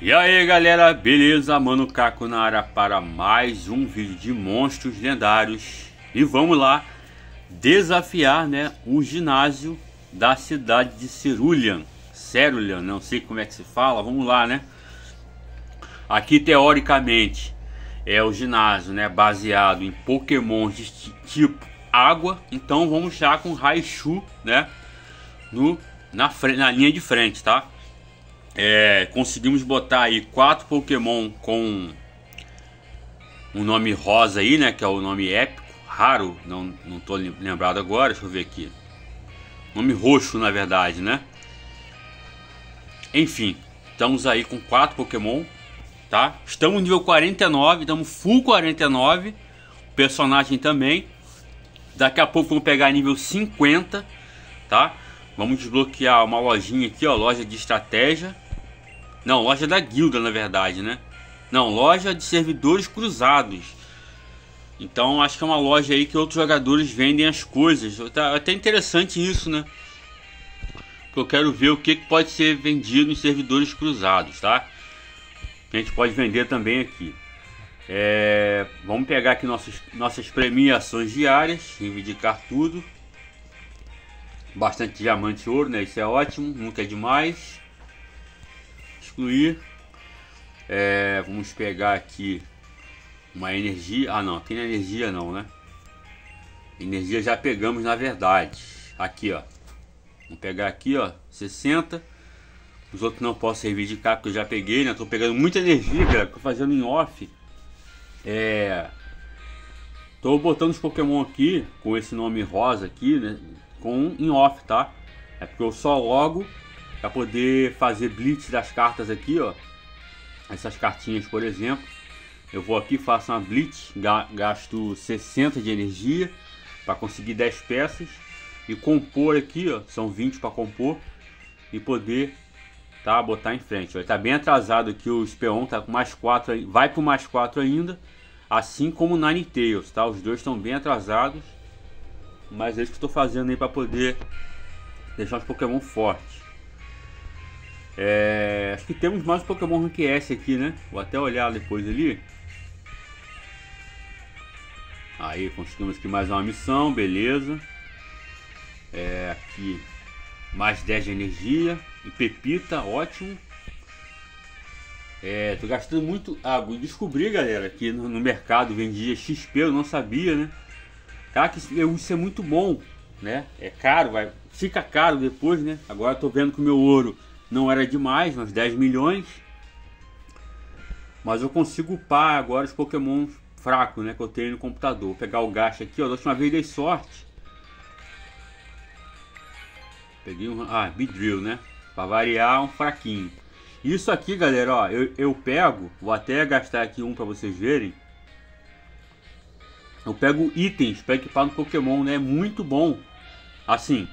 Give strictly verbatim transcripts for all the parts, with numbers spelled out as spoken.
E aí galera, beleza? Mano Caco na área para mais um vídeo de monstros lendários. E vamos lá desafiar, né, o ginásio da cidade de Cerulean. Cerulean, não sei como é que se fala, vamos lá, né? Aqui teoricamente é o ginásio, né, baseado em Pokémon de tipo água. Então vamos já com Raichu, né, no, na, na linha de frente, tá? É, conseguimos botar aí quatro Pokémon com um nome rosa aí, né? Que é o nome épico, raro, não, não tô lembrado agora, deixa eu ver aqui. Nome roxo, na verdade, né? Enfim, estamos aí com quatro Pokémon, tá? Estamos no nível quarenta e nove, estamos full quarenta e nove, personagem também. Daqui a pouco vamos pegar nível cinquenta, tá? Vamos desbloquear uma lojinha aqui, ó, loja de estratégia. Não, loja da guilda, na verdade, né? Não, loja de servidores cruzados. Então, acho que é uma loja aí que outros jogadores vendem as coisas. Tá, até interessante isso, né? Porque eu quero ver o que pode ser vendido em servidores cruzados, tá? A gente pode vender também aqui. É, vamos pegar aqui nossos, nossas premiações diárias, reivindicar tudo. Bastante diamante e ouro, né? Isso é ótimo, nunca é demais. Excluir. É, vamos pegar aqui uma energia. Ah, não, tem energia não, né? Energia já pegamos, na verdade. Aqui, ó. Vamos pegar aqui, ó, sessenta. Os outros não posso reivindicar porque eu já peguei, né? Tô pegando muita energia, cara, que eu tô fazendo em off. É... Tô botando os Pokémon aqui com esse nome rosa aqui, né? Com em off, tá? É porque eu só logo para poder fazer blitz das cartas aqui, ó. Essas cartinhas, por exemplo, eu vou aqui, faço uma blitz, gasto sessenta de energia para conseguir dez peças e compor aqui, ó, são vinte para compor e poder, tá, botar em frente. Ó, tá bem atrasado aqui o Speon, tá com mais quatro, vai pro mais quatro ainda, assim como o Ninetales, tá? Os dois estão bem atrasados. Mas é isso que eu tô fazendo aí para poder deixar os Pokémon fortes. É... Acho que temos mais Pokémon Rank S aqui, né? Vou até olhar depois ali. Aí, conseguimos aqui mais uma missão, beleza. É... Aqui, mais dez de energia. E pepita, ótimo. É... Tô gastando muito água. Ah, descobri, galera, que no, no mercado vendia X P, eu não sabia, né? Cara, que isso é muito bom, né? É caro, vai, fica caro depois, né? Agora eu tô vendo que o meu ouro não era demais, uns dez milhões. Mas eu consigo upar agora os Pokémon fracos, né? Que eu tenho no computador. Vou pegar o gacha aqui, ó. Da última vez dei sorte. Peguei um... Ah, Beedrill, né? Pra variar, um fraquinho. Isso aqui, galera, ó. Eu, eu pego... Vou até gastar aqui um pra vocês verem. Eu pego itens para equipar no Pokémon, né? Muito bom. Assim,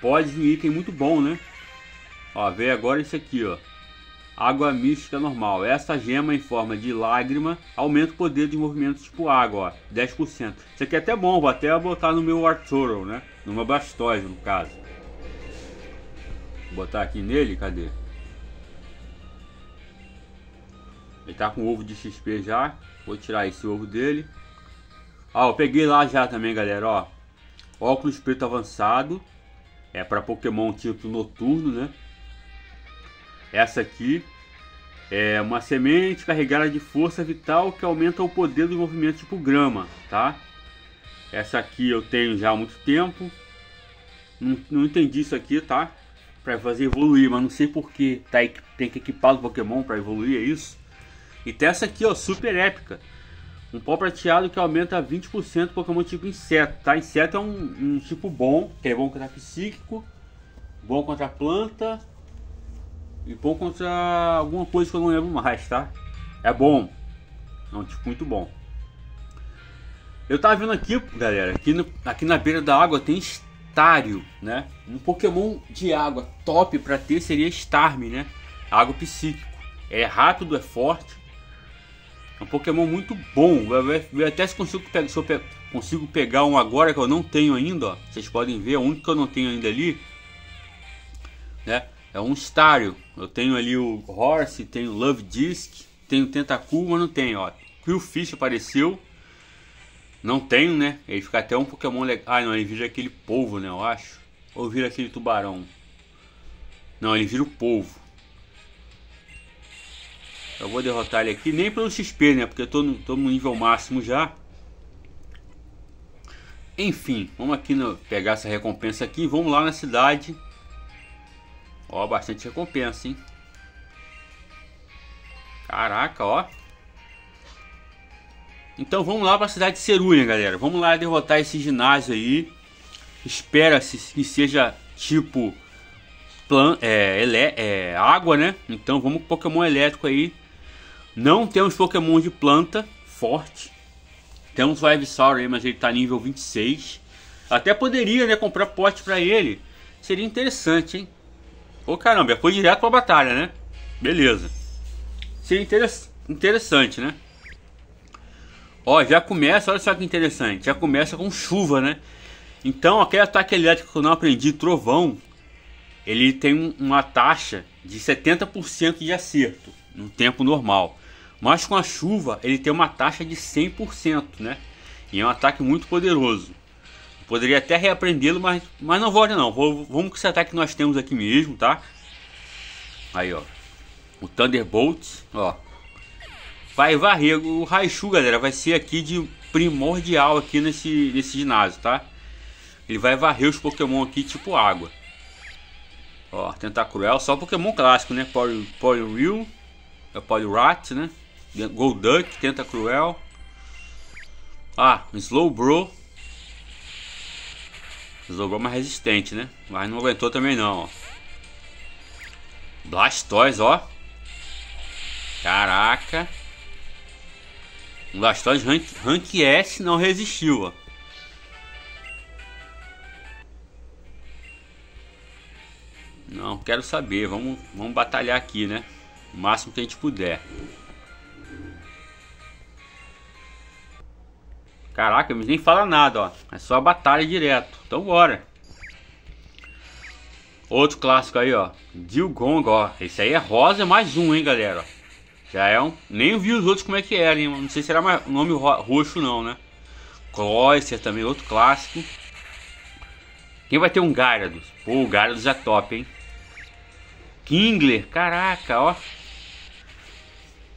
pode vir item muito bom, né? Ó, veio agora isso aqui, ó. Água mística normal. Essa gema em forma de lágrima aumenta o poder de movimento tipo água, ó. dez por cento. Isso aqui é até bom. Vou até botar no meu Arturo, né? No meu Blastoise, no caso. Vou botar aqui nele. Cadê? Ele tá com ovo de X P já. Vou tirar esse ovo dele. Ó, ah, eu peguei lá já também, galera, ó. Óculos preto avançado. É para Pokémon tipo noturno, né? Essa aqui é uma semente carregada de força vital que aumenta o poder do movimento tipo grama, tá? Essa aqui eu tenho já há muito tempo. Não, não entendi isso aqui, tá? Para fazer evoluir, mas não sei porque tá, tem que equipar o Pokémon para evoluir, é isso? E tem essa aqui, ó, super épica. Um pó prateado que aumenta vinte por cento Pokémon tipo inseto, tá? Inseto é um, um tipo bom, que é bom contra psíquico, bom contra planta e bom contra alguma coisa que eu não lembro mais, tá? É bom, é um tipo muito bom. Eu tava vendo aqui, galera, aqui, no, aqui na beira da água tem Staryu, né? Um Pokémon de água top pra ter seria Starmie, né? Água psíquico, é rápido, é forte. É um Pokémon muito bom. Eu até se consigo, se eu pe consigo pegar um agora que eu não tenho ainda, ó. Vocês podem ver, o único que eu não tenho ainda ali, né? É É um Staryu. Eu tenho ali o Horse, tenho o Love Disc, tenho o Tentacool, mas não tenho, ó. Quillfish apareceu. Não tenho, né? Ele fica até um Pokémon legal. Ah, não, ele vira aquele polvo, né? Eu acho. Ou vira aquele tubarão. Não, ele vira o polvo. Eu vou derrotar ele aqui. Nem pelo X P, né? Porque eu tô no, tô no nível máximo já. Enfim, vamos aqui no, pegar essa recompensa aqui. Vamos lá na cidade. Ó, bastante recompensa, hein? Caraca, ó. Então vamos lá para a cidade de Cerulean, galera. Vamos lá derrotar esse ginásio aí. Espera-se que seja tipo plan, é, ele, é, água, né? Então vamos com Pokémon elétrico aí. Não temos Pokémon de planta forte. Temos o Ivysaur aí, mas ele tá nível vinte e seis. Até poderia, né, comprar pote para ele. Seria interessante, hein? Ô caramba, foi direto para a batalha, né? Beleza. Seria interess interessante, né? Ó, já começa, olha só que interessante, já começa com chuva, né? Então, aquele ataque elétrico que eu não aprendi, trovão, ele tem uma taxa de setenta por cento de acerto, no tempo normal. Mas com a chuva, ele tem uma taxa de cem por cento, né? E é um ataque muito poderoso. Eu poderia até reaprendê-lo, mas, mas não vou, não. Vou, vamos com esse ataque que nós temos aqui mesmo, tá? Aí, ó. O Thunderbolt, ó. Vai varrer o Raichu, galera, vai ser aqui de primordial aqui nesse, nesse ginásio, tá? Ele vai varrer os Pokémon aqui tipo água. Ó, Tentacruel, só Pokémon clássico, né? Poliwrath, é Poliwrath, né? Golduck, Tentacruel. Ah, Slowbro. Slowbro mais resistente, né? Mas não aguentou também não, ó. Blastoise, ó. Caraca. O Blastoise rank, rank S não resistiu, ó. Não, quero saber. Vamos, vamos batalhar aqui, né? O máximo que a gente puder. Caraca, eles nem falam nada, ó. É só a batalha direto. Então bora. Outro clássico aí, ó. Dilgong, ó. Esse aí é rosa mais um, hein, galera, ó. Já é um... Nem vi os outros como é que era, hein? Não sei se era mais nome ro roxo não, né? Cloyster também, outro clássico. Quem vai ter um Gyarados? Pô, o Gyarados é top, hein? Kingler, caraca, ó.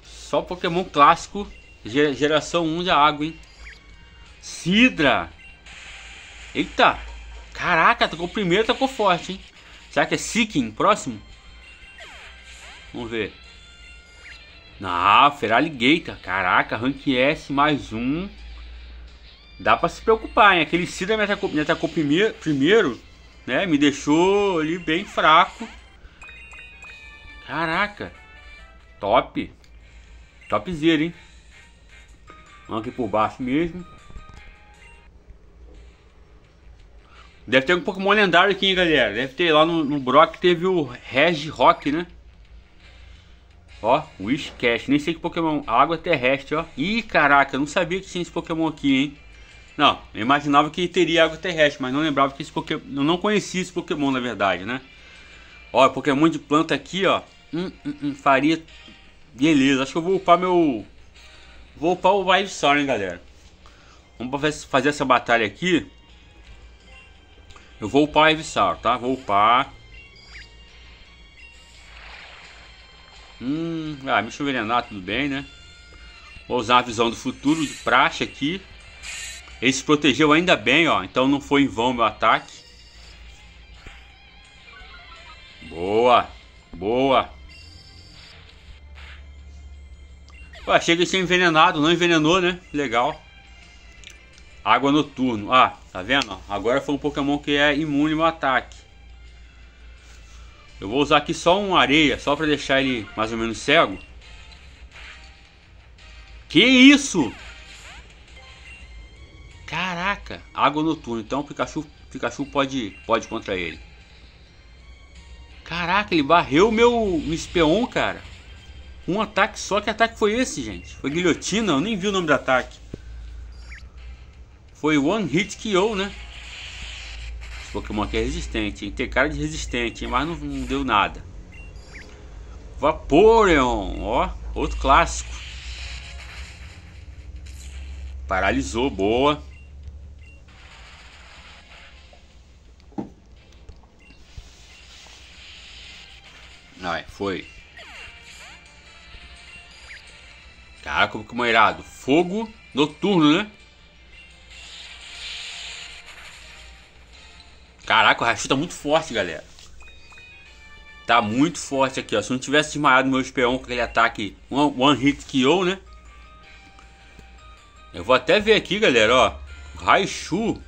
Só Pokémon clássico, geração um de água, hein? Seadra. Eita. Caraca, tocou o primeiro, tocou forte, hein? Será que é Seaking? Próximo? Vamos ver. Ah, Feraligatr, caraca, rank S, mais um. Dá pra se preocupar, hein? Aquele Cida me atacou, me atacou primeiro, primeiro, né? Me deixou ali bem fraco. Caraca. Top. Topzera, hein? Vamos aqui por baixo mesmo. Deve ter um Pokémon lendário aqui, hein, galera? Deve ter lá no, no Brock, teve o Regirock, né? Ó, o Whiscash, nem sei que Pokémon, água terrestre, ó. Ih, caraca, eu não sabia que tinha esse Pokémon aqui, hein. Não, eu imaginava que teria água terrestre, mas não lembrava que esse Pokémon, eu não conhecia esse Pokémon, na verdade, né. Ó, Pokémon de planta aqui, ó. Hum, hum, hum, faria... Beleza, acho que eu vou upar meu... Vou upar o Ivysaur, hein, galera. Vamos fazer essa batalha aqui. Eu vou upar o Ivysaur, tá? Vou upar... Hum, ah, deixa eu envenenar, tudo bem, né? Vou usar a visão do futuro de praxe aqui. Ele se protegeu ainda bem, ó. Então não foi em vão meu ataque. Boa, boa. Ué, achei que ele tinha envenenado, não envenenou, né? Legal. Água noturno. Ah, tá vendo? Agora foi um Pokémon que é imune ao ataque. Eu vou usar aqui só uma areia, só pra deixar ele mais ou menos cego. Que isso? Caraca, água noturna. Então o Pikachu, Pikachu pode, pode contra ele. Caraca, ele barreu o meu Speon, cara. Um ataque só, que ataque foi esse, gente? Foi guilhotina, eu nem vi o nome do ataque. Foi One Hit K O, né? Pokémon aqui é resistente, hein? Tem cara de resistente, hein? Mas não, não deu nada. Vaporeon, ó, outro clássico. Paralisou, boa. Ai, foi. Caraca, como que é irado. Fogo noturno, né? Caraca, o Raichu tá muito forte, galera. Tá muito forte aqui, ó. Se eu não tivesse desmaiado meu Speon com aquele ataque one, one hit K O, né? Eu vou até ver aqui, galera, ó. O Raichu,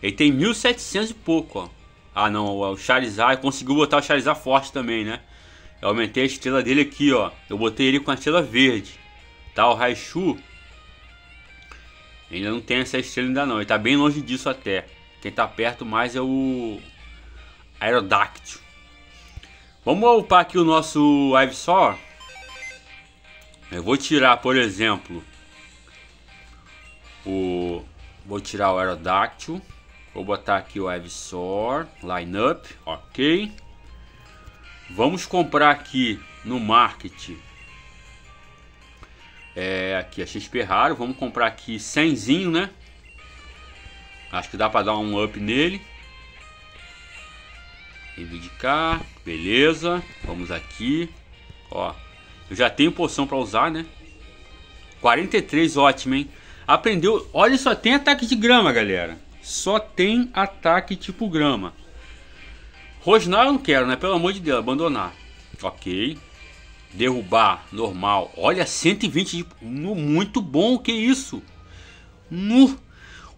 ele tem mil e setecentos e pouco, ó. Ah, não, o Charizard, conseguiu botar o Charizard forte também, né? Eu aumentei a estrela dele aqui, ó. Eu botei ele com a estrela verde. Tá, o Raichu ainda não tem essa estrela ainda não. Ele tá bem longe disso até. Quem tá perto mais é o Aerodactyl. Vamos upar aqui o nosso Ivysaur. Eu vou tirar, por exemplo, o... Vou tirar o Aerodactyl. Vou botar aqui o Ivysaur. Lineup, ok. Vamos comprar aqui no market. É, aqui a X P raro. Vamos comprar aqui cem, né? Acho que dá pra dar um up nele. Reivindicar, beleza. Vamos aqui. Ó, eu já tenho poção pra usar, né? quarenta e três, ótimo, hein? Aprendeu. Olha, só tem ataque de grama, galera. Só tem ataque tipo grama. Rosnar eu não quero, né? Pelo amor de Deus, abandonar. Ok. Derrubar, normal. Olha, cento e vinte de... Muito bom, que isso? No...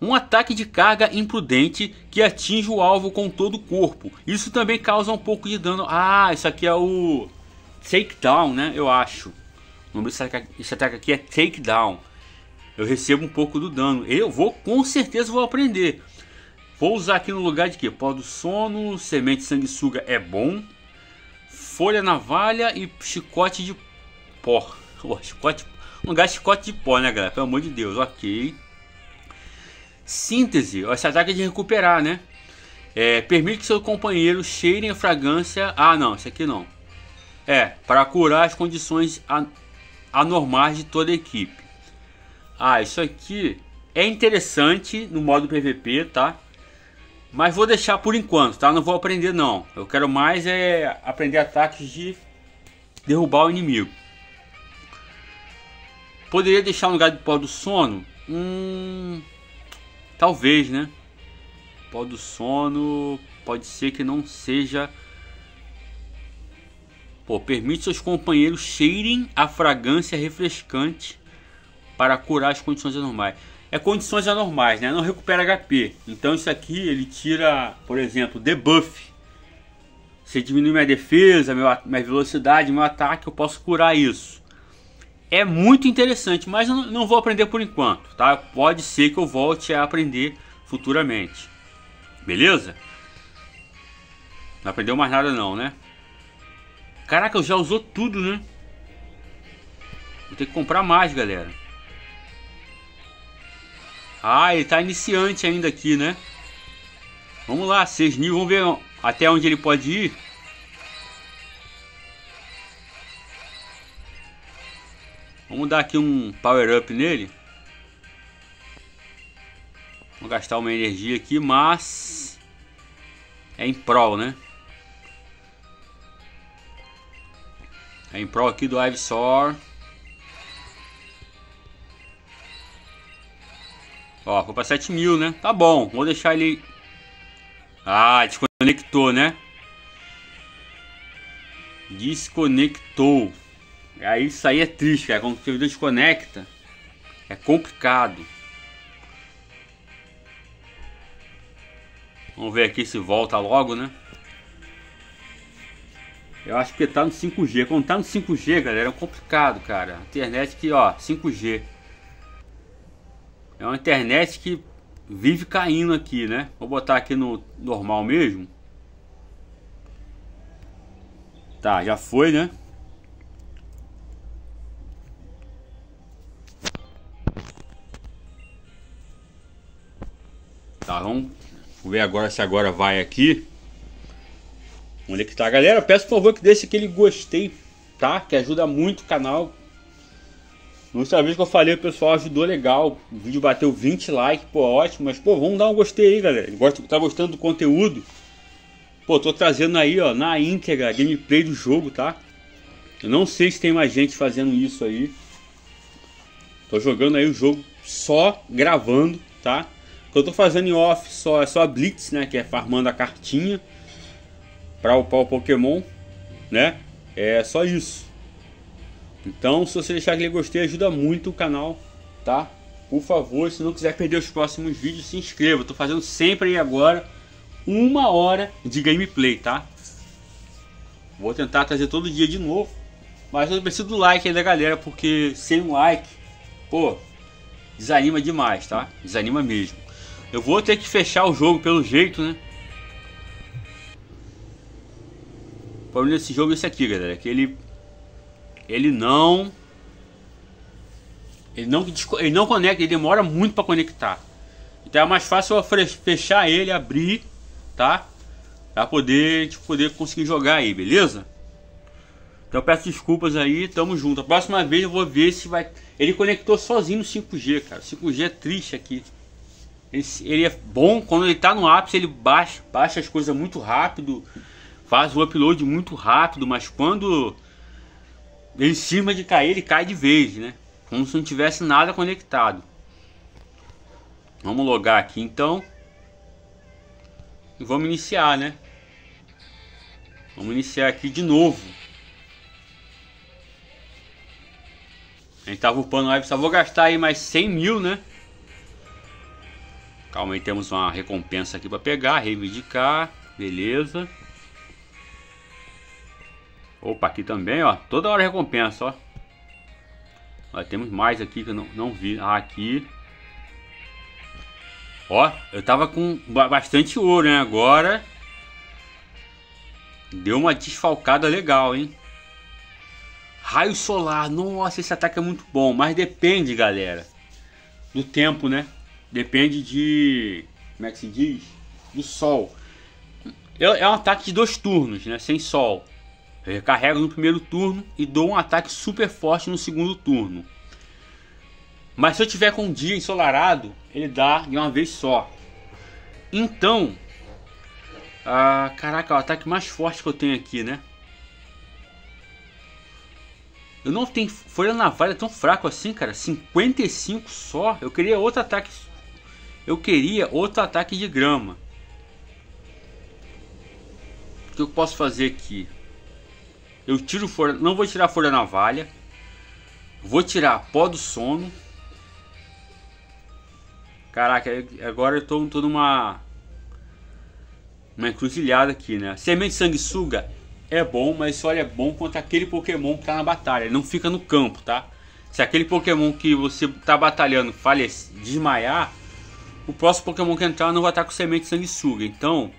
Um ataque de carga imprudente que atinge o alvo com todo o corpo. Isso também causa um pouco de dano. Ah, isso aqui é o... Takedown, né? Eu acho. O nome desse ataque aqui é Takedown. Eu recebo um pouco do dano. Eu vou, com certeza, vou aprender. Vou usar aqui no lugar de quê? Pó do sono, semente sanguessuga é bom. Folha navalha e chicote de pó. Oh, chicote... Um lugar de chicote de pó, né, galera? Pelo amor de Deus, ok. Síntese, esse ataque é de recuperar, né? É, permite que seu companheiro cheirem a fragrância. Ah, não, isso aqui não. É, para curar as condições an anormais de toda a equipe. Ah, isso aqui é interessante no modo P V P, tá? Mas vou deixar por enquanto, tá? Não vou aprender, não. Eu quero mais é aprender ataques de derrubar o inimigo. Poderia deixar um lugar de pó do sono? Hum... Talvez, né? Pó do sono pode ser que não seja. Pô, permite seus companheiros cheirem a fragrância refrescante para curar as condições anormais. É condições anormais, né? Não recupera H P. Então isso aqui ele tira, por exemplo, debuff. Se diminui minha defesa, minha velocidade, meu ataque, eu posso curar isso. É muito interessante, mas eu não vou aprender por enquanto, tá? Pode ser que eu volte a aprender futuramente. Beleza? Não aprendeu mais nada não, né? Caraca, eu já usou tudo, né? Vou ter que comprar mais, galera. Ah, ele tá iniciante ainda aqui, né? Vamos lá, seis níveis, vamos ver até onde ele pode ir. Vamos dar aqui um power up nele. Vou gastar uma energia aqui, mas é em prol, né? É em prol aqui do Ivysaur. Ó, foi pra sete mil, né? Tá bom, vou deixar ele... Ah, desconectou, né? Desconectou. Aí isso aí é triste, cara. Quando o servidor desconecta, é complicado. Vamos ver aqui se volta logo, né? Eu acho que tá no cinco G. Quando tá no cinco G, galera, é complicado, cara. Internet que, ó, cinco G. É uma internet que vive caindo aqui, né? Vou botar aqui no normal mesmo. Tá, já foi, né? Tá, vamos ver agora se agora vai aqui. Onde é que tá, galera? Peço por favor que deixe aquele gostei tá? Que ajuda muito o canal. Na última vez que eu falei, o pessoal ajudou legal. O vídeo bateu vinte likes, pô, ótimo. Mas, pô, vamos dar um gostei aí, galera. Tá gostando do conteúdo? Pô, tô trazendo aí, ó, na íntegra, gameplay do jogo, tá? Eu não sei se tem mais gente fazendo isso aí. Tô jogando aí o jogo só gravando, tá? Eu tô fazendo em off só, é só Blitz, né? Que é farmando a cartinha pra upar o Pokémon, né? É só isso. Então, se você deixar aquele gostei, ajuda muito o canal, tá? Por favor, se não quiser perder os próximos vídeos, se inscreva. Eu tô fazendo sempre aí agora uma hora de gameplay, tá? Vou tentar trazer todo dia de novo. Mas eu preciso do like aí da galera, porque sem um like, pô, desanima demais, tá? Desanima mesmo. Eu vou ter que fechar o jogo pelo jeito, né? O problema desse jogo é esse aqui, galera. Que ele... Ele não... Ele não, ele não conecta, ele demora muito para conectar. Então é mais fácil eu fechar ele, abrir, tá? Pra poder, tipo, poder conseguir jogar aí, beleza? Então eu peço desculpas aí, tamo junto. A próxima vez eu vou ver se vai... Ele conectou sozinho no cinco G, cara. O cinco G é triste aqui. Ele, ele é bom, quando ele tá no ápice, ele baixa, baixa as coisas muito rápido. Faz o upload muito rápido, mas quando... Em cima de cair, ele cai de vez, né? Como se não tivesse nada conectado. Vamos logar aqui então. E vamos iniciar, né? Vamos iniciar aqui de novo. A gente tava upando live, só vou gastar aí mais cem mil, né? Calma aí, temos uma recompensa aqui pra pegar, reivindicar, beleza. Opa, aqui também, ó, toda hora recompensa, ó. Ó, temos mais aqui que eu não, não vi. Ah, aqui. Ó, eu tava com bastante ouro, né, agora. Deu uma desfalcada legal, hein. Raio solar, nossa, esse ataque é muito bom. Mas depende, galera, do tempo, né. Depende de... Como é que se diz? Do sol. É um ataque de dois turnos, né, sem sol. Eu recarrego no primeiro turno e dou um ataque super forte no segundo turno. Mas se eu tiver com um dia ensolarado, ele dá de uma vez só. Então, ah, caraca, é o ataque mais forte que eu tenho aqui, né? Eu não tenho folha navalha, é tão fraco assim, cara. cinquenta e cinco só. Eu queria outro ataque. Eu queria outro ataque de grama. O que eu posso fazer aqui? Eu tiro folha, não vou tirar folha navalha. Vou tirar pó do sono. Caraca, agora eu tô, tô numa uma encruzilhada aqui, né? Semente sanguessuga é bom, mas só é bom contra aquele Pokémon que tá na batalha. Ele não fica no campo, tá? Se aquele Pokémon que você tá batalhando falece, desmaiar, o próximo Pokémon que entrar não vai estar com semente sanguessuga. Então...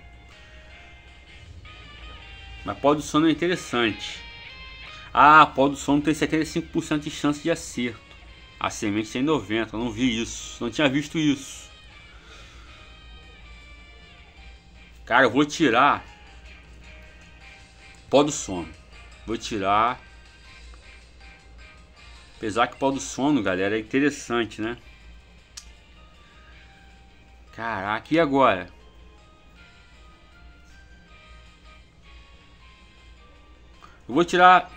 Mas pó do sono é interessante. Ah, pó do sono tem setenta e cinco por cento de chance de acerto. A semente tem noventa por cento. Eu não vi isso. Não tinha visto isso. Cara, eu vou tirar pó do sono. Vou tirar. Apesar que o pó do sono, galera, é interessante, né? Caraca, e agora? Eu vou tirar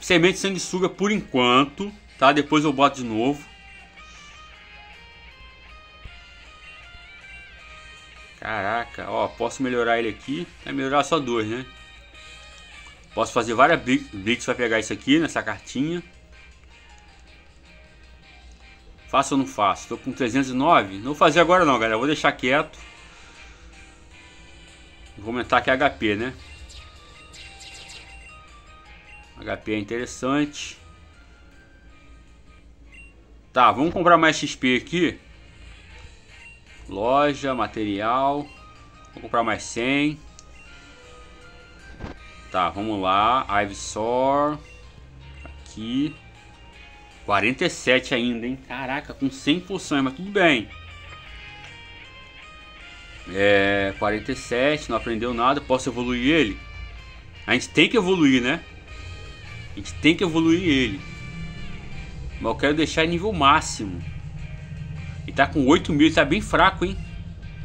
semente de sanguessuga por enquanto, tá? Depois eu boto de novo. Caraca, ó, posso melhorar ele aqui. Vai melhorar só dois, né? Posso fazer várias blitz pra pegar isso aqui, nessa cartinha. Faço ou não faço? Tô com trezentos e nove. Não vou fazer agora não, galera. Vou deixar quieto. Vou aumentar aqui a H P, né? H P é interessante. Tá, vamos comprar mais X P aqui. Loja, material. Vou comprar mais cem. Tá, vamos lá. Ivysaur. Aqui. quarenta e sete ainda, hein? Caraca, com cem por cento, mas tudo bem. É, quarenta e sete, não aprendeu nada. Posso evoluir ele? A gente tem que evoluir, né? A gente tem que evoluir ele. Mas eu quero deixar em nível máximo. Ele tá com oito mil, ele tá bem fraco, hein?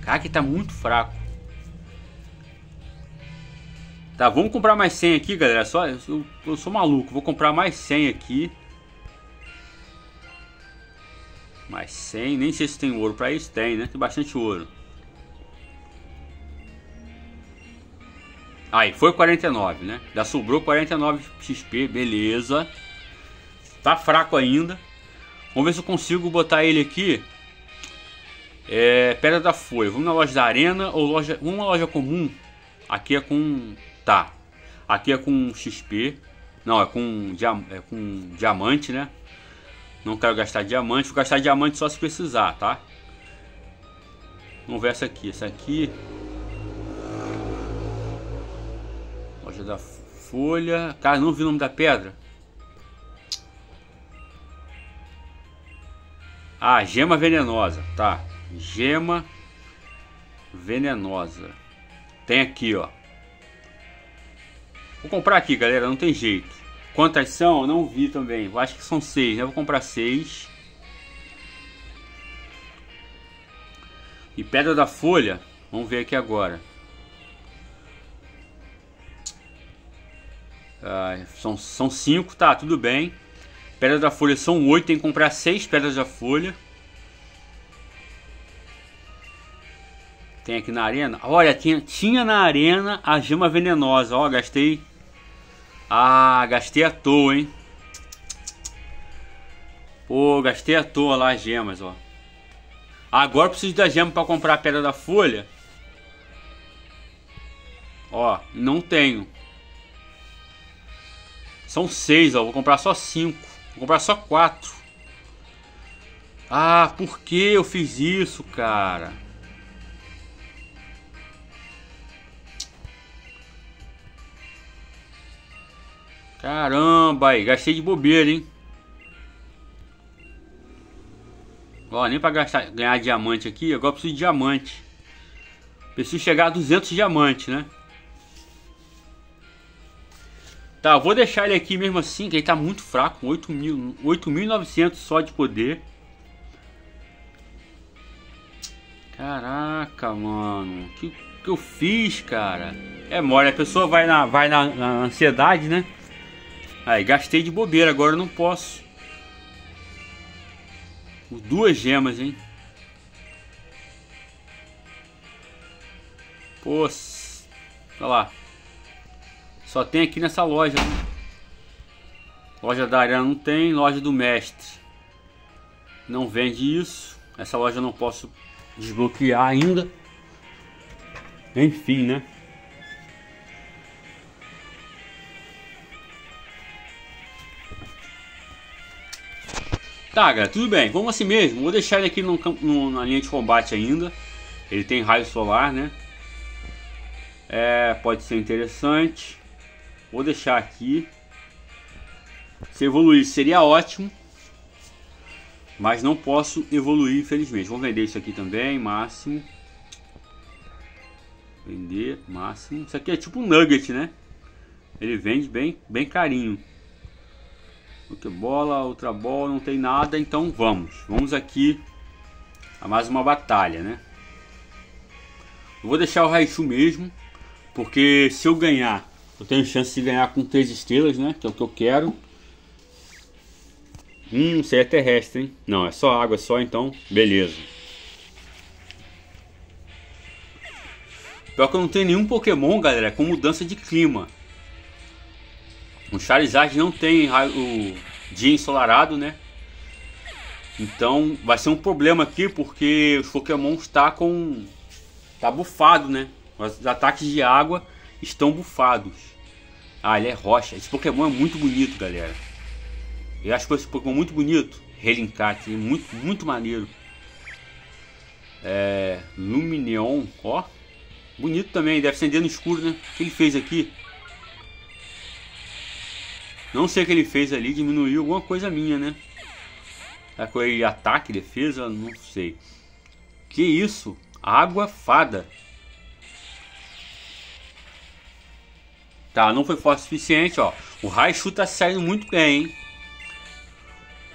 Caraca, ele tá muito fraco. Tá, vamos comprar mais cem aqui, galera. Só, eu, eu sou maluco, vou comprar mais cem aqui. Mais cem, nem sei se tem ouro pra isso. Tem, né? Tem bastante ouro. Aí, foi quarenta e nove, né? Já sobrou quarenta e nove X P, beleza. Tá fraco ainda. Vamos ver se eu consigo botar ele aqui. É, Pedra da Folha. Vamos na loja da Arena ou loja... Uma loja comum. Aqui é com... Tá. Aqui é com X P. Não, é com, dia... é com diamante, né? Não quero gastar diamante. Vou gastar diamante só se precisar, tá? Vamos ver essa aqui. Essa aqui... Loja da Folha. Cara, não vi o nome da pedra. Ah, gema venenosa. Tá. Gema venenosa. Tem aqui, ó. Vou comprar aqui, galera. Não tem jeito. Quantas são? Eu não vi também. Eu acho que são seis, né? Vou comprar seis. E Pedra da Folha. Vamos ver aqui agora. Ah, são, são cinco, tá, tudo bem. Pedra da Folha são oito, tem que comprar seis Pedras da Folha. Tem aqui na Arena, olha, tinha, tinha na Arena a gema venenosa, ó, gastei. Ah, gastei à toa, hein. Pô, gastei à toa lá as gemas, ó. Agora eu preciso da gema pra comprar a Pedra da Folha. Ó, não tenho. São seis, ó. Vou comprar só cinco. Vou comprar só quatro. Ah, por que eu fiz isso, cara? Caramba, aí. Gastei de bobeira, hein? Ó, nem pra gastar, ganhar diamante aqui. Agora eu preciso de diamante. Preciso chegar a duzentos diamantes, né? Tá, eu vou deixar ele aqui mesmo assim, que ele tá muito fraco, com oito mil e novecentos só de poder. Caraca, mano, o que, que eu fiz, cara? É mole, a pessoa vai, na, vai na, na ansiedade, né? Aí, gastei de bobeira, agora eu não posso. Duas gemas, hein? Pô, olha lá. Só tem aqui nessa loja. Loja da Arena não tem. Loja do Mestre não vende isso. Essa loja eu não posso desbloquear ainda. Enfim, né? Tá, galera. Tudo bem. Vamos assim mesmo. Vou deixar ele aqui no, no, na linha de combate ainda. Ele tem raio solar, né? É, pode ser interessante. Vou deixar aqui. Se evoluir seria ótimo, mas não posso evoluir, infelizmente. Vou vender isso aqui também, máximo. Vender, máximo. Isso aqui é tipo um nugget, né? Ele vende bem, bem carinho. Outra bola, outra bola, não tem nada. Então vamos, vamos aqui a mais uma batalha, né? Eu vou deixar o Raichu mesmo, porque se eu ganhar... Eu tenho chance de ganhar com três estrelas, né? Que é o que eu quero. Hum, isso aí é terrestre, hein? Não, é só água, é só, então. Beleza. Pior que eu não tenho nenhum Pokémon, galera, com mudança de clima. O Charizard não tem o dia ensolarado, né? Então vai ser um problema aqui, porque os Pokémon está com... Tá bufado, né? Os ataques de água... Estão bufados. Ah, ele é rocha. Esse Pokémon é muito bonito, galera. Eu acho que esse Pokémon é muito bonito. Relinkat, muito, muito maneiro. É... Lumineon, ó. Bonito também, deve acender no escuro, né? O que ele fez aqui? Não sei o que ele fez ali, diminuiu alguma coisa minha, né? Será que ele ataque, defesa? Não sei. Que isso? Água fada. Tá, não foi forte o suficiente, ó. O Raichu tá saindo muito bem, hein?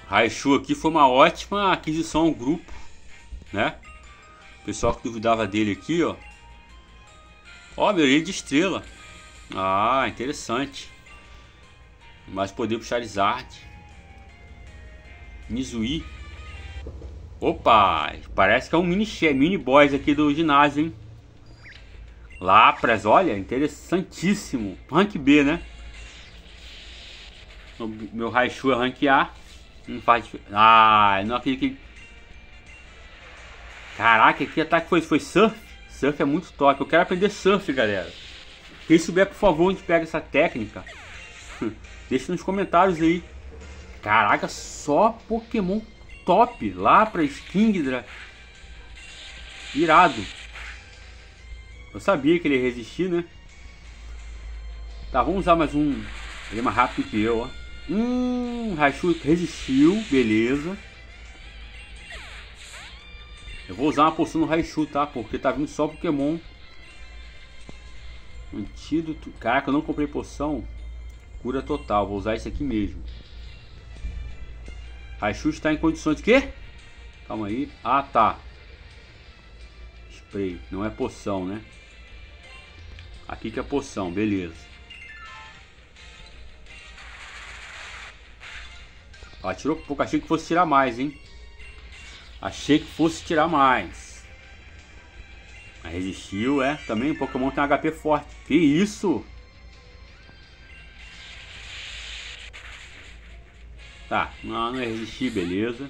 O Raichu aqui foi uma ótima aquisição ao grupo, né? O pessoal que duvidava dele aqui, ó. Ó, melhoria de estrela. Ah, interessante. Mais poder pro Charizard. Mizui. Opa, parece que é um mini, mini boss aqui do ginásio, hein? Lapras, olha, interessantíssimo. Rank B, né? Meu Raichu é rank A. Não faz diferença. Ah, não acredito que... Caraca, que ataque foi? Foi surf? Surf é muito top. Eu quero aprender surf, galera. Quem souber, por favor, onde pega essa técnica. Deixa nos comentários aí. Caraca, só Pokémon top. Lapras, Kingler. Irado. Eu sabia que ele ia resistir, né? Tá, vamos usar mais um. Ele é mais rápido que eu, ó. Hum, Raichu resistiu. Beleza. Eu vou usar uma poção no Raichu, tá? Porque tá vindo só Pokémon. Antídoto. Caraca, eu não comprei poção. Cura total. Vou usar isso aqui mesmo. Raichu está em condições de quê? Calma aí. Ah, tá. Spray. Não é poção, né? Aqui que é poção. Beleza. Ó, tirou pouco. Achei que fosse tirar mais, hein? Achei que fosse tirar mais. Mas resistiu, é. Também o Pokémon tem H P forte. Que isso? Tá, não, não é resistir, beleza.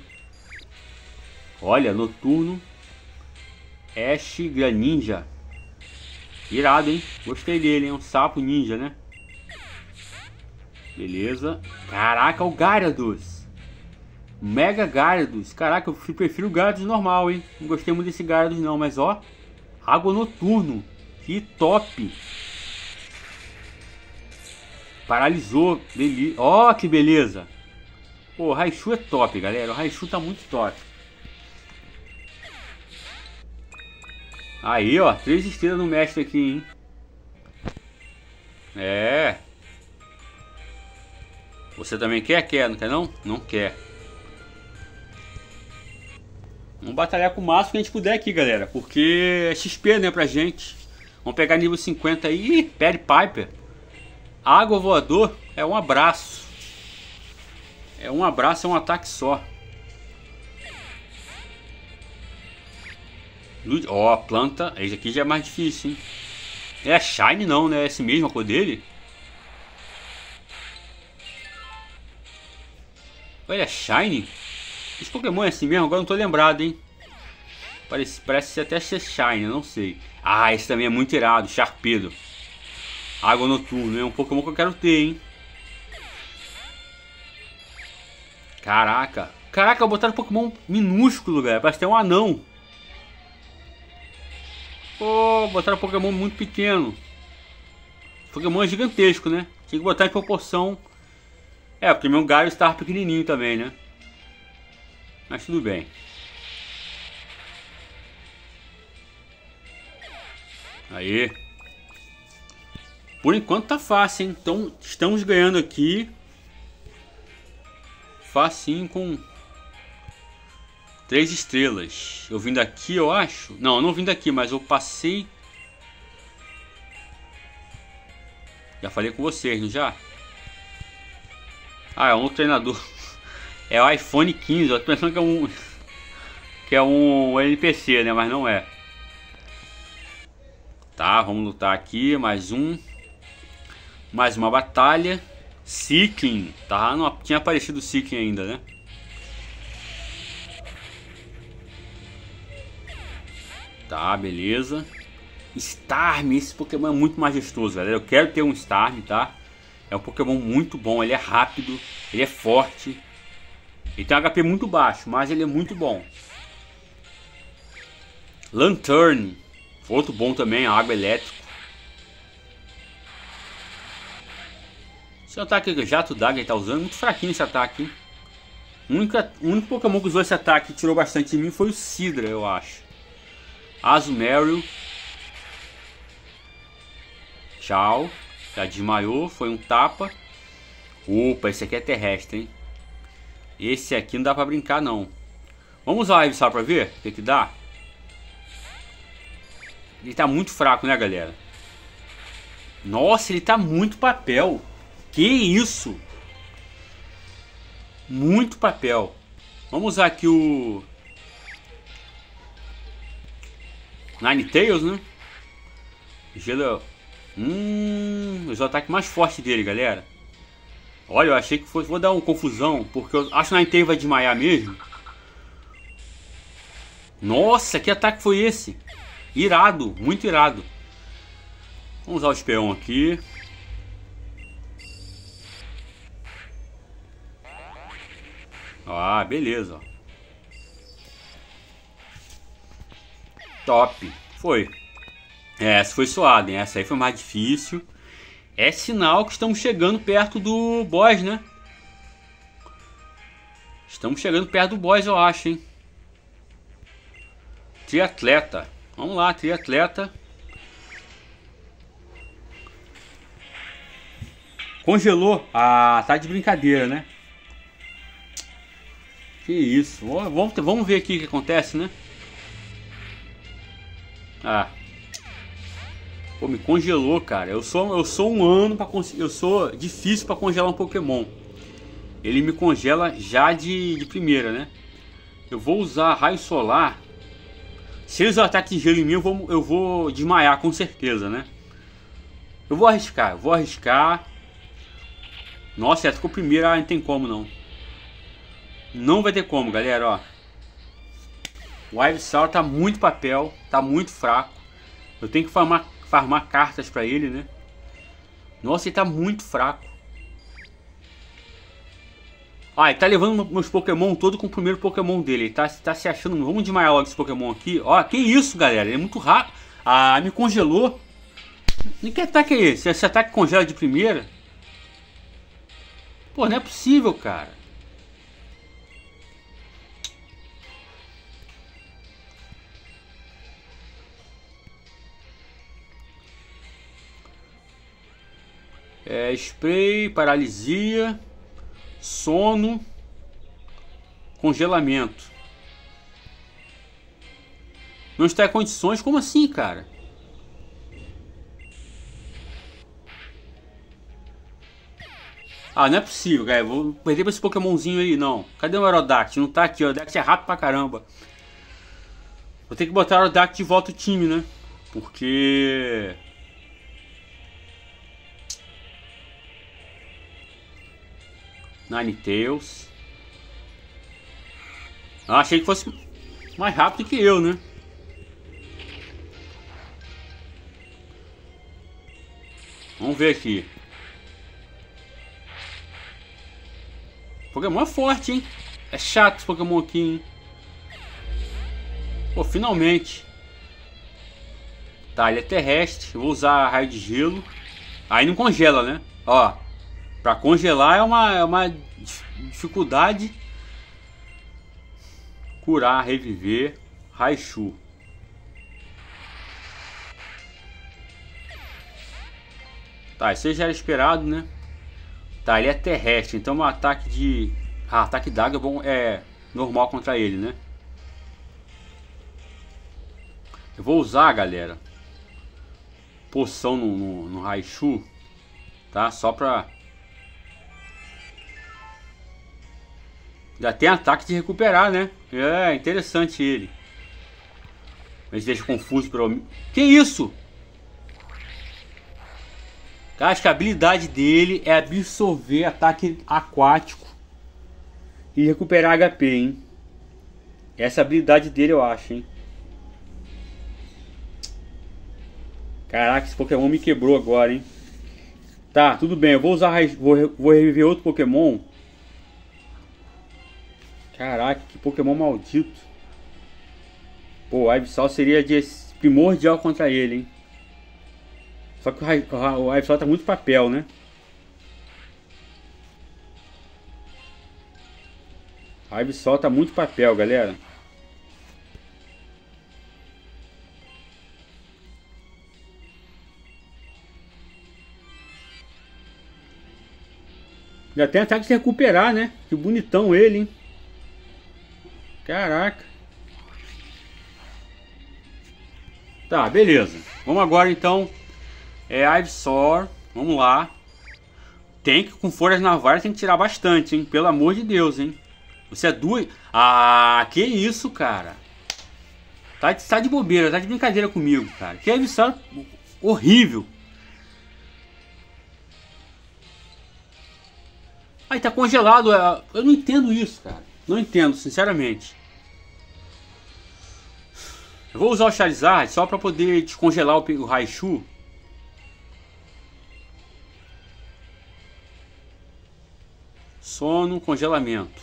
Olha, noturno. Ash Greninja. Irado, hein? Gostei dele, é um sapo ninja, né? Beleza. Caraca, o Gyarados. Mega Gyarados. Caraca, eu prefiro o Gyarados normal, hein? Não gostei muito desse Gyarados não, mas ó. Água noturno. Que top. Paralisou. Deli... Ó, que beleza. Pô, o Raichu é top, galera. O Raichu tá muito top. Aí, ó. Três estrelas no mestre aqui, hein? É. Você também quer? Quer, não quer não? Não quer. Vamos batalhar com o máximo que a gente puder aqui, galera. Porque é X P, né, pra gente. Vamos pegar nível cinquenta aí. Ih, Perry Piper. Água voador é um abraço. É um abraço, é um ataque só. Ó, oh, a planta. Esse aqui já é mais difícil, hein. É a Shine não, né? É esse mesmo a cor dele. Olha, Shine. Esse Pokémon é assim mesmo? Agora não tô lembrado, hein? Parece, parece até ser Shine, não sei. Ah, esse também é muito irado. Charpedo. Água noturna. É um Pokémon que eu quero ter, hein? Caraca. Caraca, botaram um Pokémon minúsculo, galera. Parece até um anão. Pô, oh, botaram um Pokémon muito pequeno. Pokémon é gigantesco, né? Tinha que botar em proporção. É, porque meu Gyarados estava pequenininho também, né? Mas tudo bem. Aí. Por enquanto tá fácil, hein? Então estamos ganhando aqui. Facinho com três estrelas. Eu vim daqui, eu acho. Não, eu não vim daqui, mas eu passei. Já falei com vocês, não já? Ah, é um treinador. É o iPhone quinze, eu tô pensando que é um que é um N P C, né? Mas não é. Tá, vamos lutar aqui, mais um. Mais uma batalha. Seaking, tá? Não tinha aparecido o Seaking ainda, né? Tá, beleza. Starmie, esse Pokémon é muito majestoso, galera. Eu quero ter um Starmie, tá? É um Pokémon muito bom, ele é rápido, ele é forte. Ele tem um H P muito baixo, mas ele é muito bom. Lantern. Outro bom também, água elétrica. Esse ataque que jato d'água ele tá usando, muito fraquinho esse ataque, hein? O único, o único Pokémon que usou esse ataque e tirou bastante de mim foi o Seadra, eu acho. Azumarill. Tchau. Já desmaiou, foi um tapa. Opa, esse aqui é terrestre, hein? Esse aqui não dá pra brincar, não. Vamos usar o Ivysaur pra ver o que que dá. Ele tá muito fraco, né, galera? Nossa, ele tá muito papel. Que isso? Muito papel. Vamos usar aqui o... Ninetales, né? Gelo... Hum... Esse é o ataque mais forte dele, galera. Olha, eu achei que fosse... Vou dar uma confusão, porque eu acho que o Ninetales vai desmaiar mesmo. Nossa, que ataque foi esse? Irado, muito irado. Vamos usar o Speon aqui. Ah, beleza. Top. Foi. Essa foi suada, hein? Essa aí foi mais difícil. É sinal que estamos chegando perto do boss, né? Estamos chegando perto do boss, eu acho, hein? Triatleta. Vamos lá, triatleta. Congelou. Ah, tá de brincadeira, né? Que isso. Vamos, vamos ver aqui o que acontece, né? Ah. Pô, me congelou, cara. Eu sou, eu sou um ano pra conseguir... Eu sou difícil pra congelar um Pokémon. Ele me congela já de, de primeira, né? Eu vou usar raio solar. Se ele usar ataque de gelo em mim, eu vou, eu vou desmaiar, com certeza, né? Eu vou arriscar, eu vou arriscar. Nossa, ela ficou primeira, ah, não tem como, não. Não vai ter como, galera, ó. O Ivysaur tá muito papel, tá muito fraco. Eu tenho que farmar, farmar cartas pra ele, né? Nossa, ele tá muito fraco. Ah, ele tá levando meus Pokémon todo com o primeiro Pokémon dele. Ele tá, tá se achando... Vamos desmaiar logo esse Pokémon aqui. Ó, que isso, galera. Ele é muito rápido. Ah, me congelou. E que ataque é esse? Esse ataque congela de primeira? Pô, não é possível, cara. É, spray, paralisia, sono, congelamento. Não está em condições? Como assim, cara? Ah, não é possível, cara. Vou perder pra esse Pokémonzinho aí, não. Cadê o Aerodactyl? Não tá aqui, o Aerodactyl é rápido pra caramba. Vou ter que botar o Aerodactyl de volta ao time, né? Porque... Ninetales. Ah, achei que fosse mais rápido que eu, né? Vamos ver aqui. Pokémon é forte, hein? É chato esse Pokémon aqui, hein? Pô, finalmente. Tá, ele é terrestre. Eu vou usar raio de gelo. Aí não congela, né? Ó. Pra congelar é uma, é uma dificuldade. Curar, reviver. Raichu. Tá, isso já era esperado, né? Tá, ele é terrestre. Então um ataque de... Ah, ataque d'água é bom, é normal contra ele, né? Eu vou usar, galera, poção no, no, no Raichu. Tá, só pra... Já tem ataque de recuperar, né? É, interessante ele. Mas deixa confuso pra... Que isso? Acho que a habilidade dele é absorver ataque aquático e recuperar H P, hein? Essa habilidade dele, eu acho, hein? Caraca, esse Pokémon me quebrou agora, hein? Tá, tudo bem. Eu vou usar... Vou, vou reviver outro Pokémon... Caraca, que Pokémon maldito. Pô, o Ivysaur seria de primordial contra ele, hein? Só que o Ivysaur tá muito papel, né? O Ivysaur tá muito papel, galera. Já tem ataque de recuperar, né? Que bonitão ele, hein? Caraca. Tá, beleza. Vamos agora então. É Ivysaur. Vamos lá. Tem que, com folhas na vara, tem que tirar bastante, hein? Pelo amor de Deus, hein? Você é doido. Ah, que isso, cara. Tá de, tá de bobeira, tá de brincadeira comigo, cara. Que Ivysaur horrível. Ai, tá congelado. Eu não entendo isso, cara. Não entendo, sinceramente. Eu vou usar o Charizard só pra poder descongelar o Raichu. Sono, congelamento.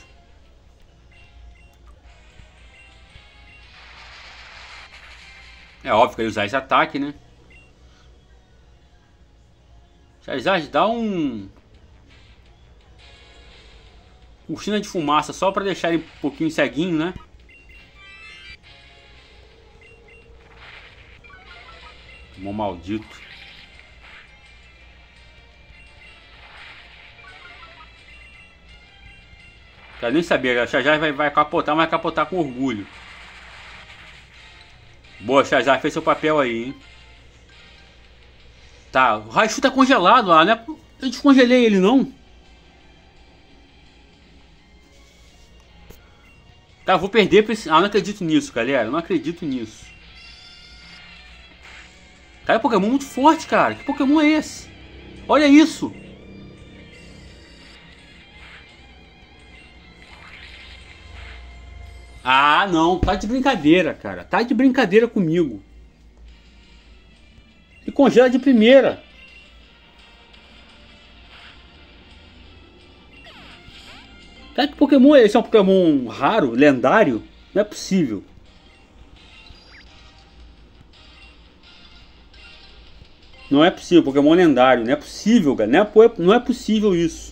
É óbvio que ele usar esse ataque, né? Charizard dá um... cortina de fumaça só para deixar ele um pouquinho ceguinho, né? Tomou maldito. Quero nem saber, a Charizard vai, vai capotar, mas vai capotar com orgulho. Boa, Charizard fez seu papel aí, hein? Tá, o Raichu tá congelado lá, né? Eu descongelei ele não. Tá, vou perder pra esse... Ah, não acredito nisso, galera. Eu não acredito nisso. Cara, é Pokémon muito forte, cara. Que Pokémon é esse? Olha isso. Ah, não. Tá de brincadeira, cara. Tá de brincadeira comigo. E congela de primeira. Cara, que Pokémon é esse? É um Pokémon raro? Lendário? Não é possível. Não é possível, Pokémon lendário. Não é possível, cara. Não é, não é possível isso.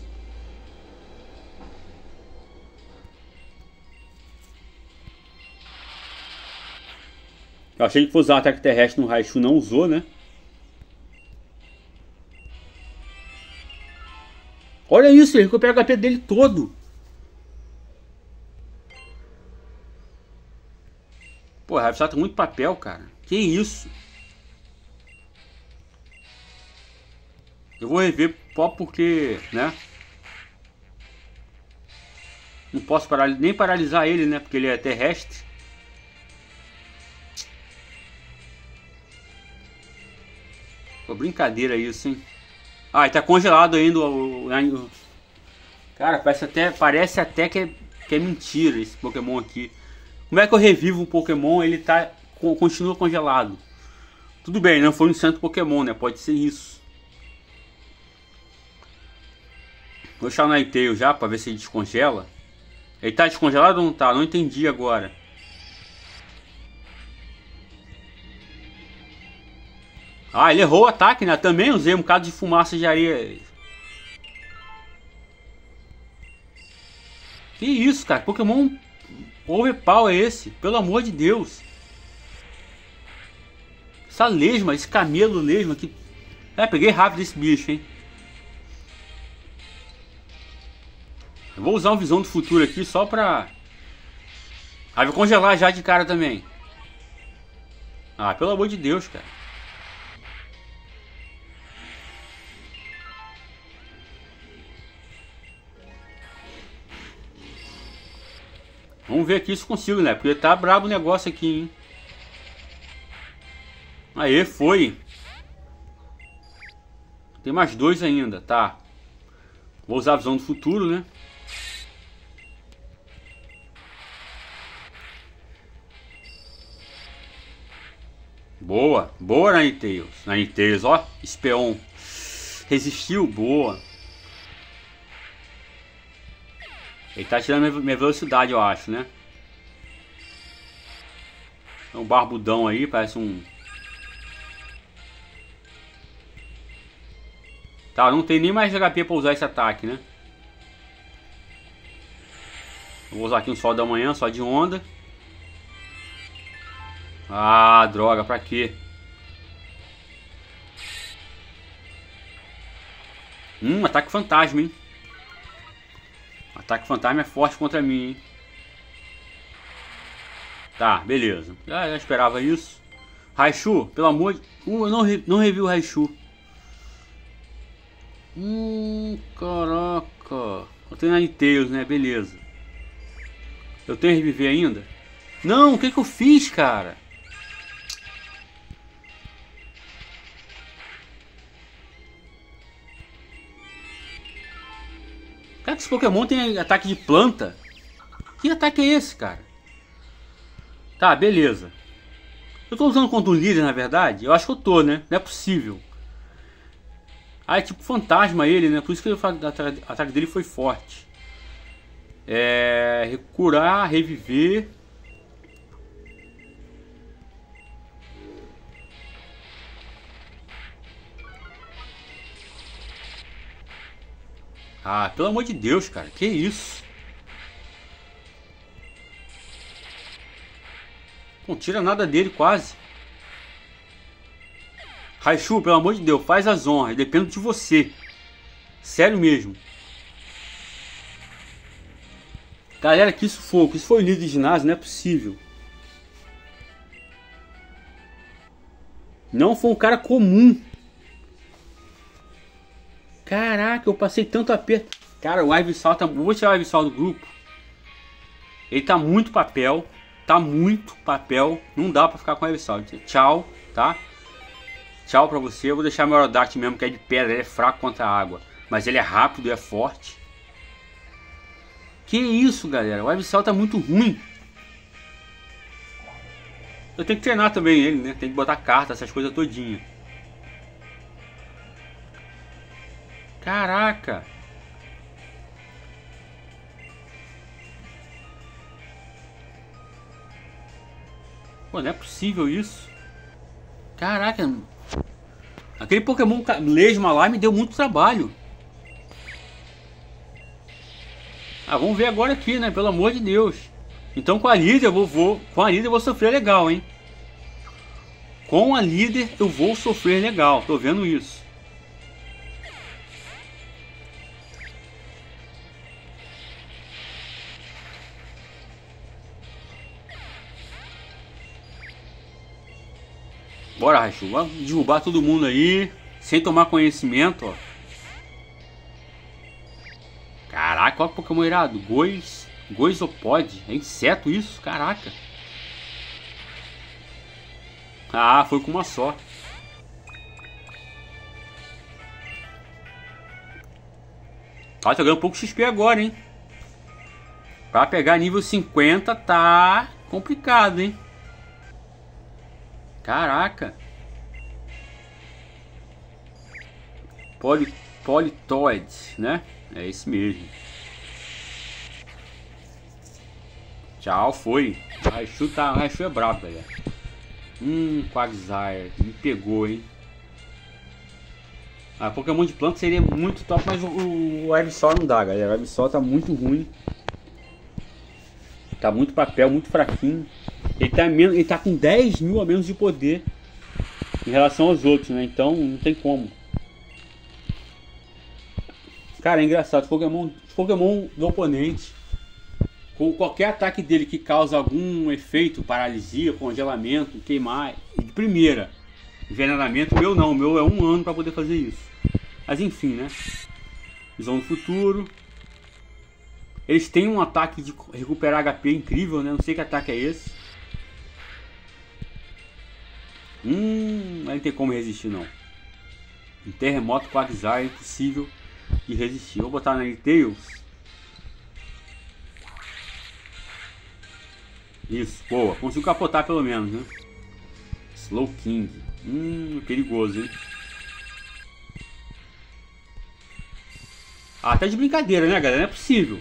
Eu achei que fosse usar ataque terrestre no Raichu, não usou, né? Olha isso, ele recupera o H P dele todo. Pô, a Raichu tá muito papel, cara. Que isso? Eu vou rever só porque, né? Não posso parar, nem paralisar ele, né? Porque ele é terrestre. Pô, brincadeira isso, hein? Ah, e tá congelado ainda o... o... Cara, parece até, parece até que, é, que é mentira esse Pokémon aqui. Como é que eu revivo um Pokémon, ele tá, continua congelado? Tudo bem, não foi um santo Pokémon, né? Pode ser isso. Vou deixar o Ninetales já, pra ver se ele descongela. Ele tá descongelado ou não tá? Não entendi agora. Ah, ele errou o ataque, né? Também usei um bocado de fumaça de areia. Que isso, cara? Pokémon... overpower é esse, pelo amor de Deus. Essa lesma, esse camelo lesma aqui. É, peguei rápido esse bicho, hein. Eu vou usar uma visão do futuro aqui só pra... Ah, vou congelar já de cara também. Ah, pelo amor de Deus, cara. Vamos ver aqui se consigo, né? Porque tá brabo o negócio aqui, hein? Aê, foi! Tem mais dois ainda, tá? Vou usar a visão do futuro, né? Boa! Boa, Ninetales! Ninetales, ó! Speon! Resistiu, boa! Ele tá tirando minha velocidade, eu acho, né? É um barbudão aí, parece um... Tá, não tem nem mais H P pra usar esse ataque, né? Eu vou usar aqui um sol da manhã, só de onda. Ah, droga, pra quê? Hum, ataque fantasma, hein? Ataque fantasma é forte contra mim, hein? Tá, beleza. Já, já esperava isso. Raichu, pelo amor de... Uh, eu não, re... não revi o Raichu. Hum, caraca. Eu tenho Ninetales, né? Beleza. Eu tenho reviver ainda? Não, o que que eu fiz, cara? Cara, que esse Pokémon tem ataque de planta? Que ataque é esse, cara? Tá, beleza. Eu tô usando contra um líder, na verdade? Eu acho que eu tô, né? Não é possível. Ah, é tipo fantasma ele, né? Por isso que o ataque dele foi forte. É... Curar, reviver... Ah, pelo amor de Deus, cara. Que isso? Não tira nada dele, quase. Raichu, pelo amor de Deus, faz as honras. Dependo de você. Sério mesmo. Galera, que sufoco. Isso foi o líder de ginásio, não é possível. Não foi um cara comum. Caraca, eu passei tanto aperto. Cara, o Ivysaur tá... Vou tirar o Ivysaur do grupo. Ele tá muito papel. Tá muito papel, não dá pra ficar com a Ivysaur. Tchau, tá? Tchau pra você. Eu vou deixar meu Aerodactyl mesmo, que é de pedra. Ele é fraco contra a água, mas ele é rápido e é forte. Que isso, galera. O Ivysaur tá muito ruim. Eu tenho que treinar também ele, né? Tem que botar carta, essas coisas todinha. Caraca. Pô, não é possível isso. Caraca. Aquele Pokémon lesma lá me deu muito trabalho. Ah, vamos ver agora aqui, né? Pelo amor de Deus. Então com a líder eu vou, vou com a líder eu vou sofrer legal, hein? Com a líder eu vou sofrer legal. Tô vendo isso. Bora, Raichu, vamos derrubar todo mundo aí, sem tomar conhecimento, ó. Caraca, olha que Pokémon irado, Gois, Goisopod, é inseto isso, caraca. Ah, foi com uma só. Tá, tô ganhando pouco X P agora, hein. Pra pegar nível cinquenta tá complicado, hein. Caraca. Poli, Politoid, né? É esse mesmo. Tchau, foi. Raichu tá, Raichu é brabo, galera. Hum, Quagsire. Me pegou, hein? Ah, Pokémon de planta seria muito top, mas o Ivysaur não dá, galera. O Ivysaur tá muito ruim. Tá muito papel, muito fraquinho. Ele tá, menos, ele tá com dez mil a menos de poder em relação aos outros, né? Então não tem como. Cara, é engraçado. Os Pokémon, Pokémon do oponente, com qualquer ataque dele que causa algum efeito, paralisia, congelamento, queimar, de primeira, envenenamento, o meu não. O meu é um ano pra poder fazer isso. Mas enfim, né? Visão do futuro. Eles têm um ataque de recuperar H P incrível, né? Não sei que ataque é esse. Hum, não tem como resistir não. Um terremoto, Quagsire, impossível de resistir. Vou botar na Ninetales. Isso, boa. Consigo capotar pelo menos, né? Slow King. Hum, perigoso, hein? Ah, tá de brincadeira, né, galera? Não é possível.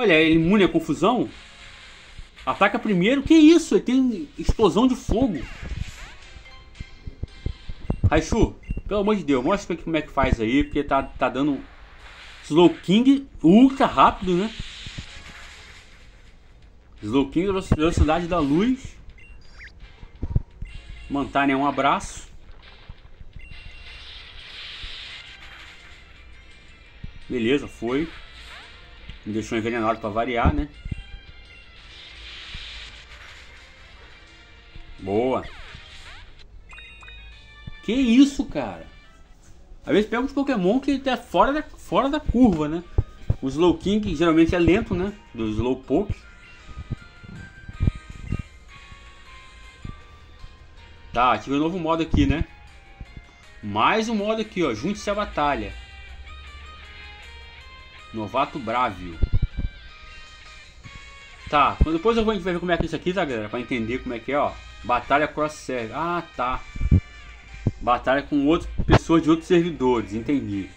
Olha, ele imune à confusão. Ataca primeiro. Que isso? Ele tem explosão de fogo. Raichu, pelo amor de Deus, mostra como é que faz aí, porque tá, tá dando Slow King ultra rápido, né? Slow King, velocidade da luz. Mantane é um abraço. Beleza, foi. Me deixou envenenado pra variar, né? Boa. Que isso, cara. Às vezes pega uns Pokémon que tá fora da, fora da curva, né? O Slowking, que geralmente é lento, né? Do Slowpoke. Tá, ativei um novo modo aqui, né? Mais um modo aqui, ó. Junte-se à batalha. Novato Bravio. Tá, então depois eu vou ver como é que é isso aqui, tá, galera? Pra entender como é que é, ó. Batalha cross-serve. Ah, tá. Batalha com outras pessoas de outros servidores. Entendi.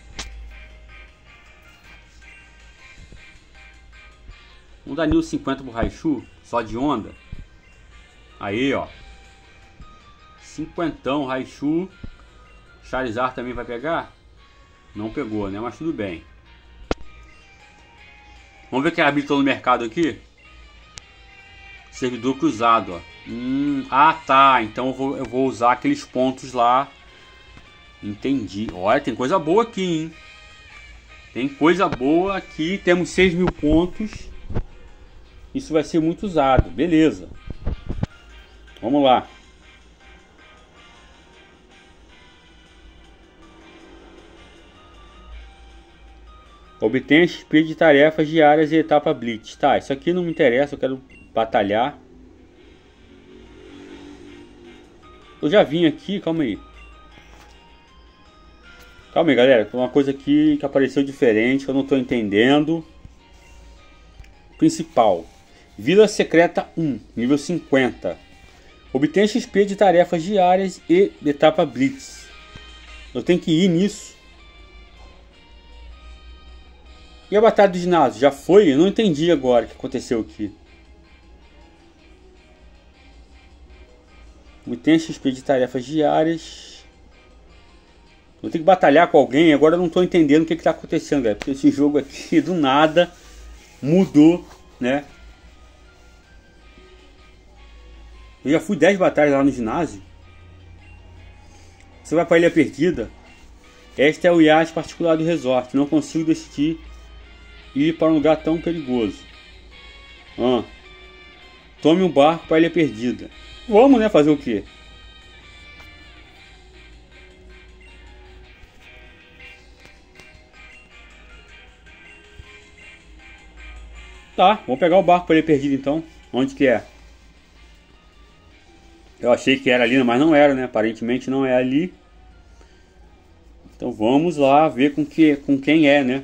Vamos dar nível cinquenta pro Raichu. Só de onda. Aí, ó. Cinquentão, Raichu. Charizard também vai pegar? Não pegou, né? Mas tudo bem. Vamos ver o que habilitou no mercado aqui. Servidor cruzado, ó. Hum, ah, tá. Então eu vou, eu vou usar aqueles pontos lá. Entendi. Olha, tem coisa boa aqui, hein? Tem coisa boa aqui. Temos seis mil pontos. Isso vai ser muito usado. Beleza. Vamos lá. Obtenha X P de tarefas diárias e etapa Blitz. Tá, isso aqui não me interessa, eu quero batalhar. Eu já vim aqui, calma aí. Calma aí, galera. Tem uma coisa aqui que apareceu diferente, que eu não tô entendendo. Principal. Vila Secreta um, nível cinquenta. Obtenha X P de tarefas diárias e etapa Blitz. Eu tenho que ir nisso. E a batalha do ginásio? Já foi? Eu não entendi agora o que aconteceu aqui. Obtenha X P de tarefas diárias. Vou ter que batalhar com alguém. Agora eu não estou entendendo o que está acontecendo, velho. Porque esse jogo aqui do nada mudou, né? Eu já fui dez batalhas lá no ginásio. Você vai para a Ilha Perdida. Esta é o iate particular do resort. Não consigo decidir ir para um lugar tão perigoso. Ah, tome um barco para a Ilha Perdida. Vamos, né? Fazer o quê? Tá, vamos pegar o barco para a Ilha Perdida então. Onde que é? Eu achei que era ali, mas não era, né? Aparentemente não é ali. Então vamos lá ver com, que, com quem é, né?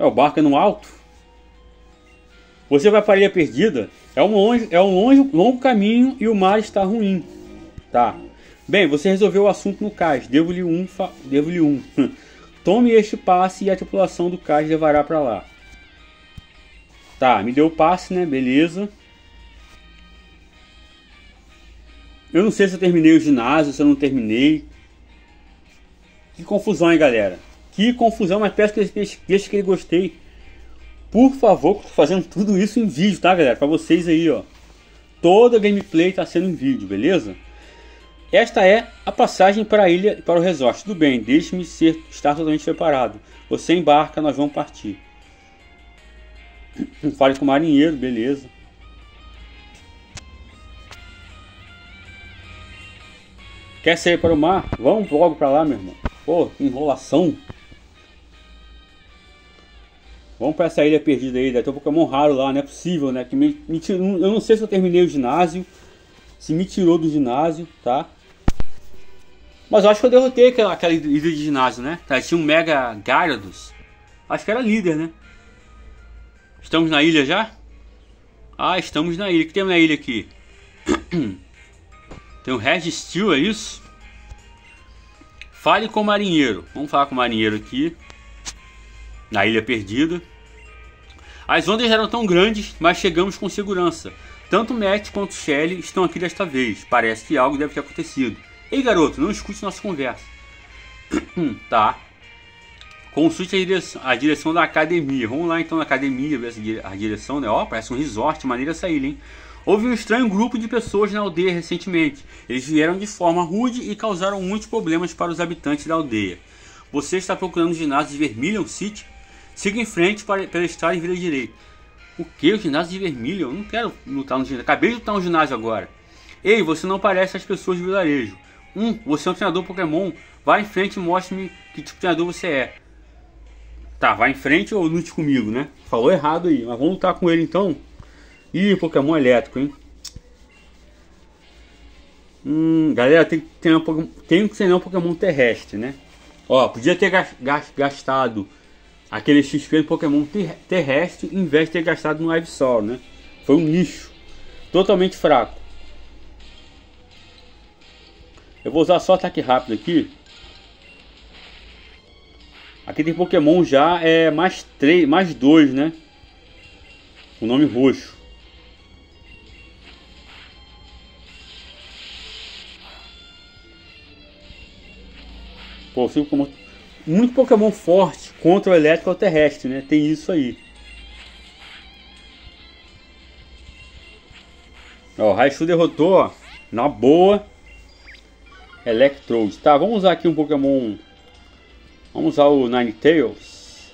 É, o barco é no alto. Você vai para a Ilha Perdida. É um, longe, é um longe, longo caminho e o mar está ruim. Tá. Bem, você resolveu o assunto no cais. Devo-lhe um. Fa... Devo-lhe um. Tome este passe e a tripulação do cais levará para lá. Tá, me deu o passe, né? Beleza. Eu não sei se eu terminei o ginásio, se eu não terminei. Que confusão, hein, galera? Que confusão, mas peço que deixe aquele gostei. Por favor, tô fazendo tudo isso em vídeo, tá, galera? Pra vocês aí, ó. Toda a gameplay tá sendo em vídeo, beleza? Esta é a passagem para a ilha e para o resort. Tudo bem, deixe-me ser, estar totalmente preparado. Você embarca, nós vamos partir. Fale com o marinheiro, beleza. Quer sair para o mar? Vamos logo pra lá, meu irmão. Pô, que enrolação. Vamos pra essa ilha perdida aí, deve ter um Pokémon raro lá, não é possível, né? Que me, me tirou, eu não sei se eu terminei o ginásio, se me tirou do ginásio, tá? Mas eu acho que eu derrotei aquela, aquela ilha de ginásio, né? Tá, tinha um Mega Gyarados, acho que era líder, né? Estamos na ilha já? Ah, estamos na ilha, o que tem na ilha aqui? Tem um Registeel, é isso? Fale com o marinheiro, vamos falar com o marinheiro aqui. Na Ilha Perdida. As ondas eram tão grandes, mas chegamos com segurança. Tanto Matt quanto Shelley estão aqui desta vez. Parece que algo deve ter acontecido. Ei, garoto, não escute nossa conversa. Tá. Consulte a direção, a direção da academia. Vamos lá então na academia ver a direção, né? Ó, parece um resort, maneira essa ilha, hein? Houve um estranho grupo de pessoas na aldeia recentemente. Eles vieram de forma rude e causaram muitos problemas para os habitantes da aldeia. Você está procurando o ginásio de Vermilion City? Siga em frente para, para estar em vira direita. O que? O ginásio de Vermilion? Eu não quero lutar no ginásio. Acabei de lutar no ginásio agora. Ei, você não parece as pessoas do vilarejo. Um, você é um treinador Pokémon. Vai em frente e mostre-me que tipo de treinador você é. Tá, vai em frente ou lute comigo, né? Falou errado aí, mas vamos lutar com ele então. Ih, Pokémon elétrico, hein? Hum, galera, tem que treinar um Pokémon, tem que treinar um Pokémon terrestre, né? Ó, podia ter gastado aquele X P em Pokémon ter terrestre em vez de ter gastado no Ivysaur, né? Foi um lixo. Totalmente fraco. Eu vou usar só ataque rápido aqui. Aqui tem Pokémon já é mais três, mais dois, né? O nome roxo. Pô, muito Pokémon forte contra o elétrico ou terrestre, né? Tem isso aí. Ó, o Raichu derrotou, ó, na boa. Electrode. Tá, vamos usar aqui um Pokémon. Vamos usar o Ninetales.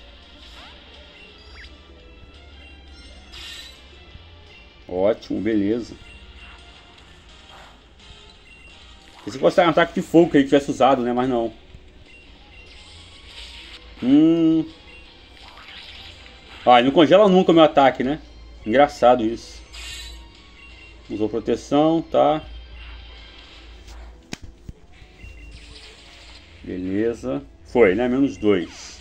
Ótimo, beleza. Esse pode estar um ataque de fogo que ele tivesse usado, né? Mas não. Hum. Ah, ele não congela nunca o meu ataque, né? Engraçado isso. Usou proteção, tá? Beleza. Foi, né? Menos dois.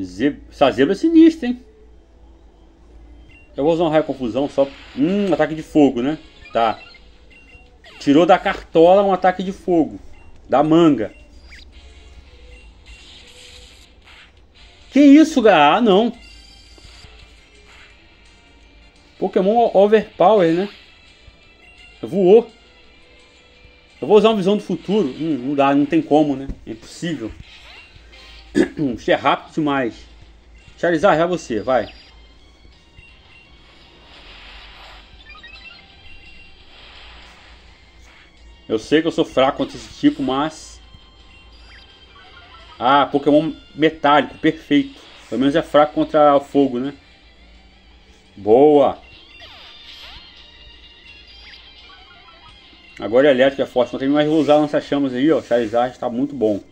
Zeb... Essa zebra é sinistra, hein? Eu vou usar um raio confusão só. Hum, ataque de fogo, né? Tá. Tirou da cartola um ataque de fogo. Da manga. Que isso, galera? Ah, não. Pokémon overpower, né? Voou. Eu vou usar uma visão do futuro. Hum, não dá, não tem como, né? É impossível. Isso é rápido demais. Charizard, é você, vai. Eu sei que eu sou fraco contra esse tipo, mas... Ah, Pokémon metálico, perfeito. Pelo menos é fraco contra o fogo, né? Boa! Agora elétrico é forte, não tem mais. Vou usar nossas chamas aí, ó. Charizard tá muito bom.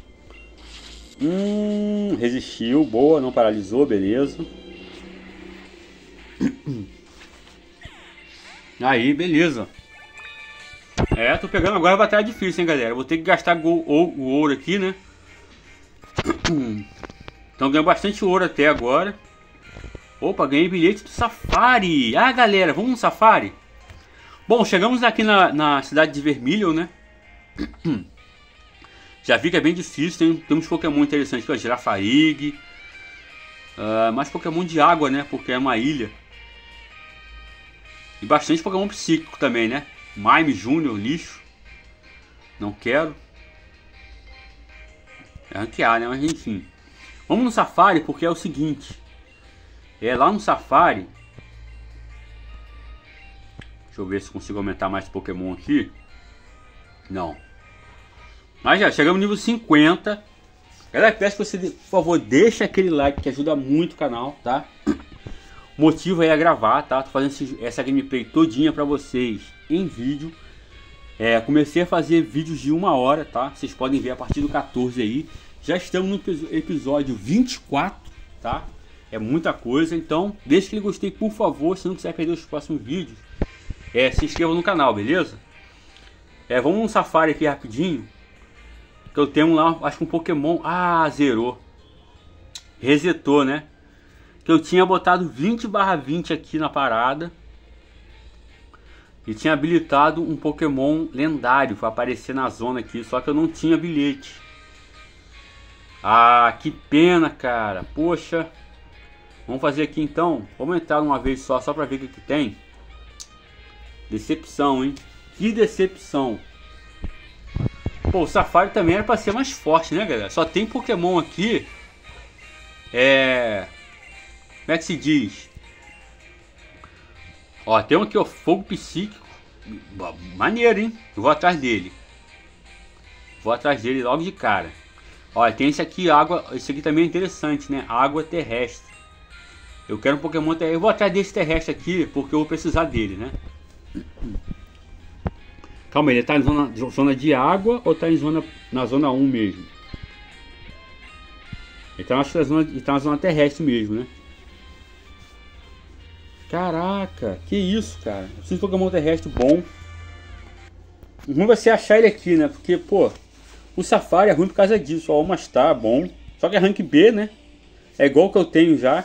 Hum, resistiu, boa, não paralisou, beleza. Aí, beleza. É, tô pegando agora a batalha difícil, hein, galera. Vou ter que gastar o ouro aqui, né? Então ganhei bastante ouro até agora. Opa, ganhei bilhete do Safari. Ah, galera, vamos no Safari? Bom, chegamos aqui na, na cidade de Vermilion, né? Já vi que é bem difícil. Tem, temos Pokémon interessantes aqui, ó, Girafarig. Uh, mais Pokémon de água, né? Porque é uma ilha. E bastante Pokémon psíquico também, né? Mime Júnior, lixo. Não quero. É ranquear, né? Mas enfim. Vamos no Safari porque é o seguinte. É lá no Safari. Deixa eu ver se consigo aumentar mais Pokémon aqui. Não. Mas já chegamos no nível cinquenta. Galera, peço que você, por favor, deixa aquele like que ajuda muito o canal, tá? O motivo aí é gravar, tá? Tô fazendo essa gameplay todinha pra vocês. Em vídeo, é, comecei a fazer vídeos de uma hora, tá? Vocês podem ver a partir do quatorze aí. Já estamos no episódio vinte e quatro, tá? É muita coisa, então deixa aquele gostei, por favor, se não quiser perder os próximos vídeos. É, se inscreva no canal, beleza? É, vamos no Safari aqui rapidinho. Que eu tenho lá, acho que um Pokémon... Ah, zerou. Resetou, né? Que eu tinha botado vinte barra vinte aqui na parada. E tinha habilitado um Pokémon lendário para aparecer na zona aqui. Só que eu não tinha bilhete. Ah, que pena, cara. Poxa. Vamos fazer aqui então. Vamos entrar uma vez só, só para ver o que, que tem. Decepção, hein? Que decepção. Pô, o Safari também era para ser mais forte, né, galera? Só tem Pokémon aqui. É... Como é que se diz? Ó, tem um aqui, ó, fogo psíquico. Maneiro, hein? Eu vou atrás dele. Vou atrás dele logo de cara. Olha, tem esse aqui, água. Esse aqui também é interessante, né? Água terrestre. Eu quero um Pokémon terrestre. Eu vou atrás desse terrestre aqui, porque eu vou precisar dele, né? Calma aí, ele tá em zona, zona de água ou tá em zona, na zona um mesmo? Ele tá, na zona, ele tá na zona terrestre mesmo, né? Caraca, que isso, cara. Eu preciso de Pokémon terrestre bom. O ruim vai ser achar ele aqui, né? Porque, pô, o Safari é ruim por causa disso. Ó, uma está bom. Só que é rank B, né? É igual que eu tenho já.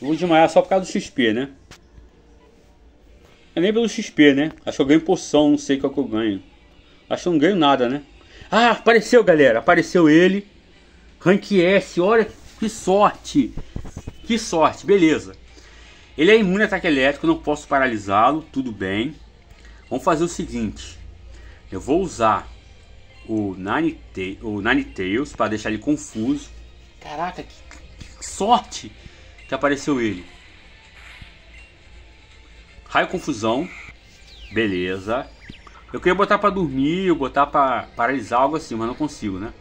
Vou desmaiar só por causa do X P, né? É nem pelo X P, né? Acho que eu ganho poção, não sei qual que eu ganho. Acho que eu não ganho nada, né? Ah, apareceu, galera. Apareceu ele. Rank S, olha que sorte. Que sorte, beleza. Ele é imune a ataque elétrico, não posso paralisá-lo, tudo bem. Vamos fazer o seguinte. Eu vou usar o Ninetales, o Ninetales para deixar ele confuso. Caraca, que, que sorte que apareceu ele. Raio confusão. Beleza. Eu queria botar para dormir, eu botar para paralisar, algo assim, mas não consigo, né?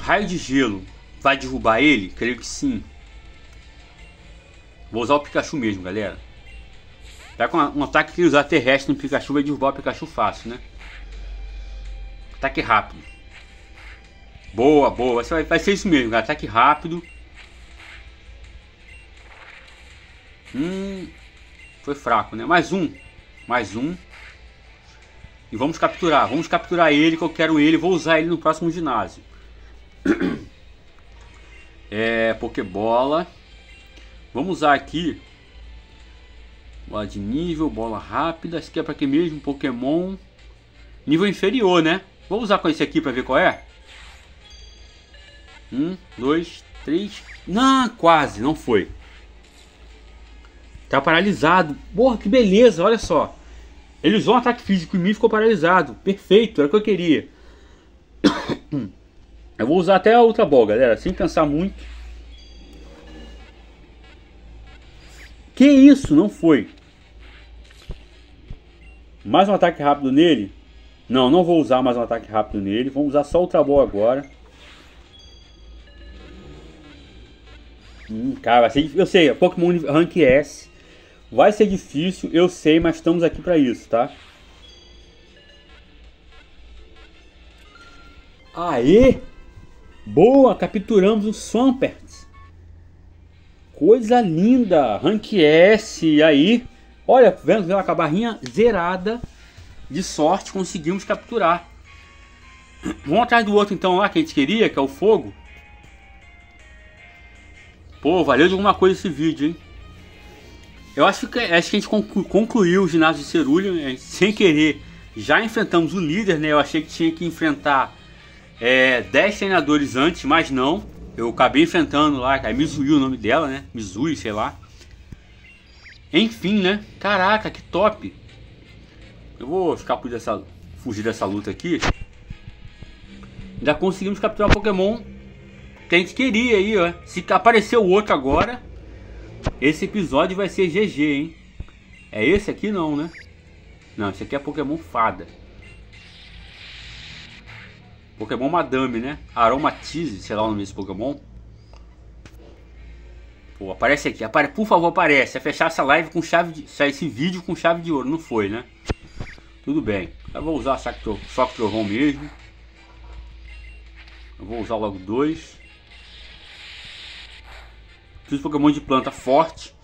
Raio de gelo. Vai derrubar ele? Creio que sim. Vou usar o Pikachu mesmo, galera. Tá com um ataque que usar terrestre no Pikachu vai derrubar o Pikachu fácil, né? Ataque rápido. Boa, boa. Vai ser isso mesmo, galera. Ataque rápido. Hum. Foi fraco, né? Mais um. Mais um. E vamos capturar. Vamos capturar ele, que eu quero ele. Vou usar ele no próximo ginásio. É. Pokébola. Vamos usar aqui bola de nível, bola rápida. Isso aqui é para que mesmo? Pokémon nível inferior, né? Vou usar com esse aqui para ver qual é. Um, dois, três. Não, quase, não foi. Tá paralisado. Porra, que beleza, olha só. Ele usou um ataque físico em mim e ficou paralisado. Perfeito, era o que eu queria. Eu vou usar até a outra bola, galera, sem pensar muito. Que isso? Não foi. Mais um ataque rápido nele? Não, não vou usar mais um ataque rápido nele. Vamos usar só Ultra Ball agora. Hum, cara, vai ser difícil. Eu sei, é Pokémon Rank S. Vai ser difícil, eu sei, mas estamos aqui pra isso, tá? Aê! Boa, capturamos o Swampert. Coisa linda, rank S aí. Olha, vendo com a barrinha zerada. De sorte, conseguimos capturar. Vamos atrás do outro então lá que a gente queria, que é o fogo. Pô, valeu de alguma coisa esse vídeo, hein? Eu acho que, acho que a gente concluiu o ginásio de Cerulean, né? Sem querer. Já enfrentamos o líder, né? Eu achei que tinha que enfrentar é, dez treinadores antes, mas não. Eu acabei enfrentando lá, cara, Mizui o nome dela, né? Mizui, sei lá. Enfim, né? Caraca, que top. Eu vou escapar dessa, fugir dessa luta aqui. Já conseguimos capturar o Pokémon que a gente queria aí, ó. Se aparecer o outro agora, esse episódio vai ser G G, hein? É esse aqui não, né? Não, esse aqui é Pokémon Fada. Pokémon Madame, né? Aromatize, sei lá o nome desse Pokémon. Pô, aparece aqui. Apare... Por favor, aparece. É fechar essa live com chave de... Esse vídeo com chave de ouro. Não foi, né? Tudo bem. Eu vou usar só que trovão mesmo. Eu vou usar logo dois. Preciso de Pokémon de planta forte.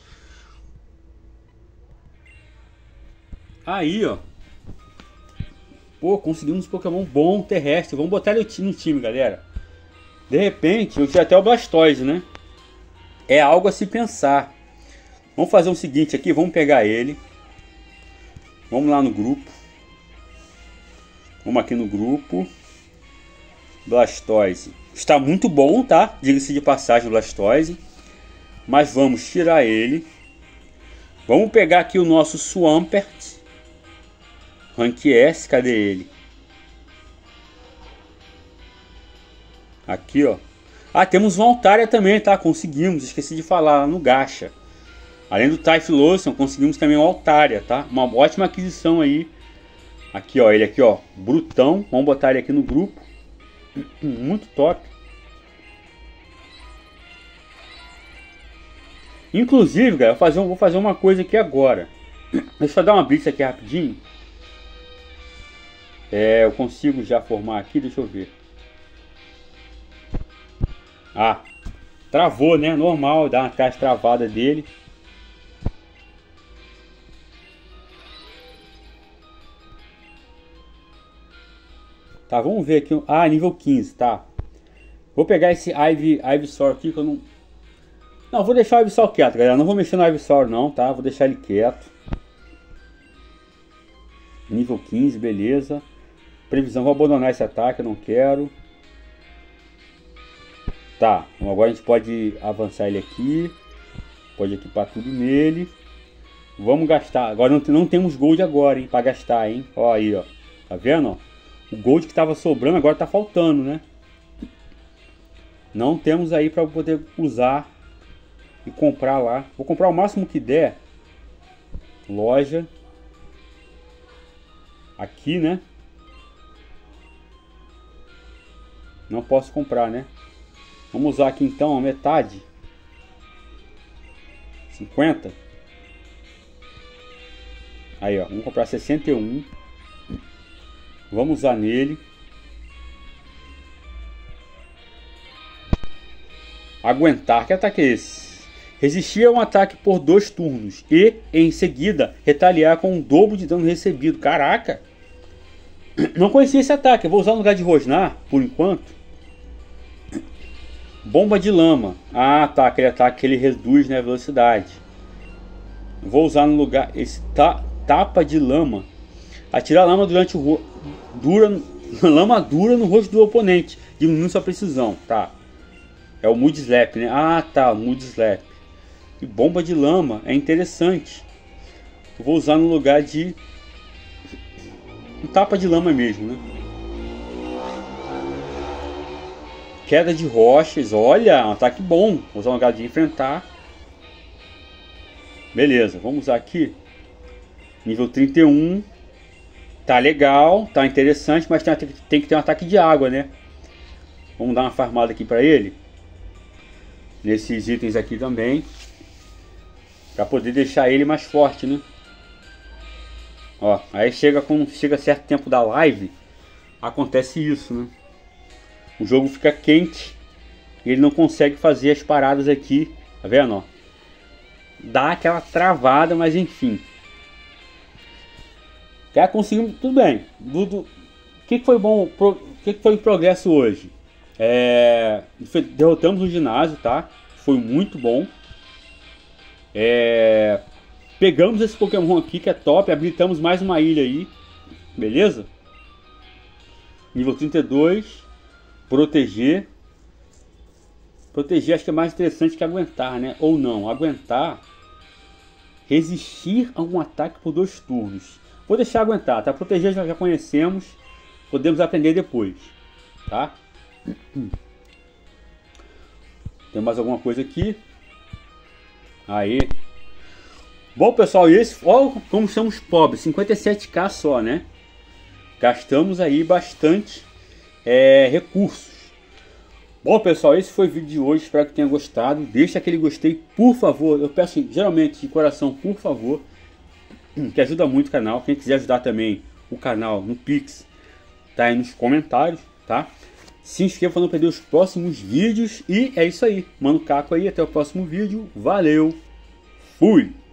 Aí, ó. Pô, conseguimos um Pokémon bom, terrestre. Vamos botar ele no time, galera. De repente, eu tinha até o Blastoise, né? É algo a se pensar. Vamos fazer o seguinte aqui, vamos pegar ele. Vamos lá no grupo. Vamos aqui no grupo. Blastoise. Está muito bom, tá? Diga-se de passagem o Blastoise. Mas vamos tirar ele. Vamos pegar aqui o nosso Swampert. Rank S, cadê ele? Aqui, ó. Ah, temos uma Altaria também, tá? Conseguimos, esqueci de falar, no gacha. Além do Typhlosion, conseguimos também o Altaria, tá? Uma ótima aquisição aí. Aqui, ó, ele aqui, ó, brutão. Vamos botar ele aqui no grupo. Muito top. Inclusive, galera, eu vou fazer, um, vou fazer uma coisa aqui agora. Deixa eu só dar uma blitz aqui rapidinho. É, eu consigo já formar aqui, deixa eu ver. Ah, travou, né? Normal, dá uma caixa travada dele. Tá, vamos ver aqui. Ah, nível quinze, tá. Vou pegar esse Ivy, Ivysaur aqui que eu não... Não, vou deixar o Ivysaur quieto, galera. Não vou mexer no Ivysaur não, tá? Vou deixar ele quieto. Nível quinze, beleza. Previsão, vou abandonar esse ataque, eu não quero. Tá, então agora a gente pode avançar ele aqui. Pode equipar tudo nele. Vamos gastar. Agora não, não temos gold agora, hein? Pra gastar, hein? Ó aí, ó. Tá vendo, ó? O gold que tava sobrando agora tá faltando, né? Não temos aí para poder usar e comprar lá. Vou comprar o máximo que der. Loja. Aqui, né? Não posso comprar, né? Vamos usar aqui então a metade. cinquenta. Aí, ó. Vamos comprar sessenta e um. Vamos usar nele. Aguentar. Que ataque é esse? Resistir a um ataque por dois turnos. E, em seguida, retaliar com um dobro de dano recebido. Caraca! Não conhecia esse ataque. Eu vou usar no lugar de rosnar, por enquanto. Bomba de lama. Ah, tá. Aquele ataque que ele reduz, né, a velocidade. Vou usar no lugar... Esse ta... tapa de lama. Atirar lama durante o ro... dura lama dura no rosto do oponente, diminui sua precisão, tá? É o Mood Slap, né? Ah, tá, Mood Slap. E bomba de lama é interessante. Eu vou usar no lugar de um tapa de lama mesmo, né? Queda de rochas, olha, um ataque bom. Vou usar no lugar de enfrentar. Beleza, vamos usar aqui nível trinta e um. Tá legal, tá interessante, mas tem, tem que ter um ataque de água, né? Vamos dar uma farmada aqui pra ele. Nesses itens aqui também. Pra poder deixar ele mais forte, né? Ó, aí chega com chega certo tempo da live, acontece isso, né? O jogo fica quente e ele não consegue fazer as paradas aqui. Tá vendo, ó? Dá aquela travada, mas enfim... Já conseguimos, tudo bem. O que, que foi bom, o que, que foi o progresso hoje? É, derrotamos o ginásio, tá? Foi muito bom. É, pegamos esse Pokémon aqui que é top. Habilitamos mais uma ilha aí, beleza? Nível trinta e dois. Proteger. Proteger acho que é mais interessante que aguentar, né? Ou não, aguentar. Resistir a um ataque por dois turnos. Vou deixar aguentar, tá? Proteger já, já conhecemos. Podemos aprender depois, tá? Tem mais alguma coisa aqui? Aí. Bom, pessoal, esse... Olha como somos pobres. cinquenta e sete mil só, né? Gastamos aí bastante é, recursos. Bom, pessoal, esse foi o vídeo de hoje. Espero que tenha gostado. Deixa aquele gostei, por favor. Eu peço, geralmente, de coração, por favor. Que ajuda muito o canal. Quem quiser ajudar também o canal no Pix, tá aí nos comentários, tá? Se inscreva para não perder os próximos vídeos. E é isso aí. Mano Caco aí. Até o próximo vídeo. Valeu. Fui.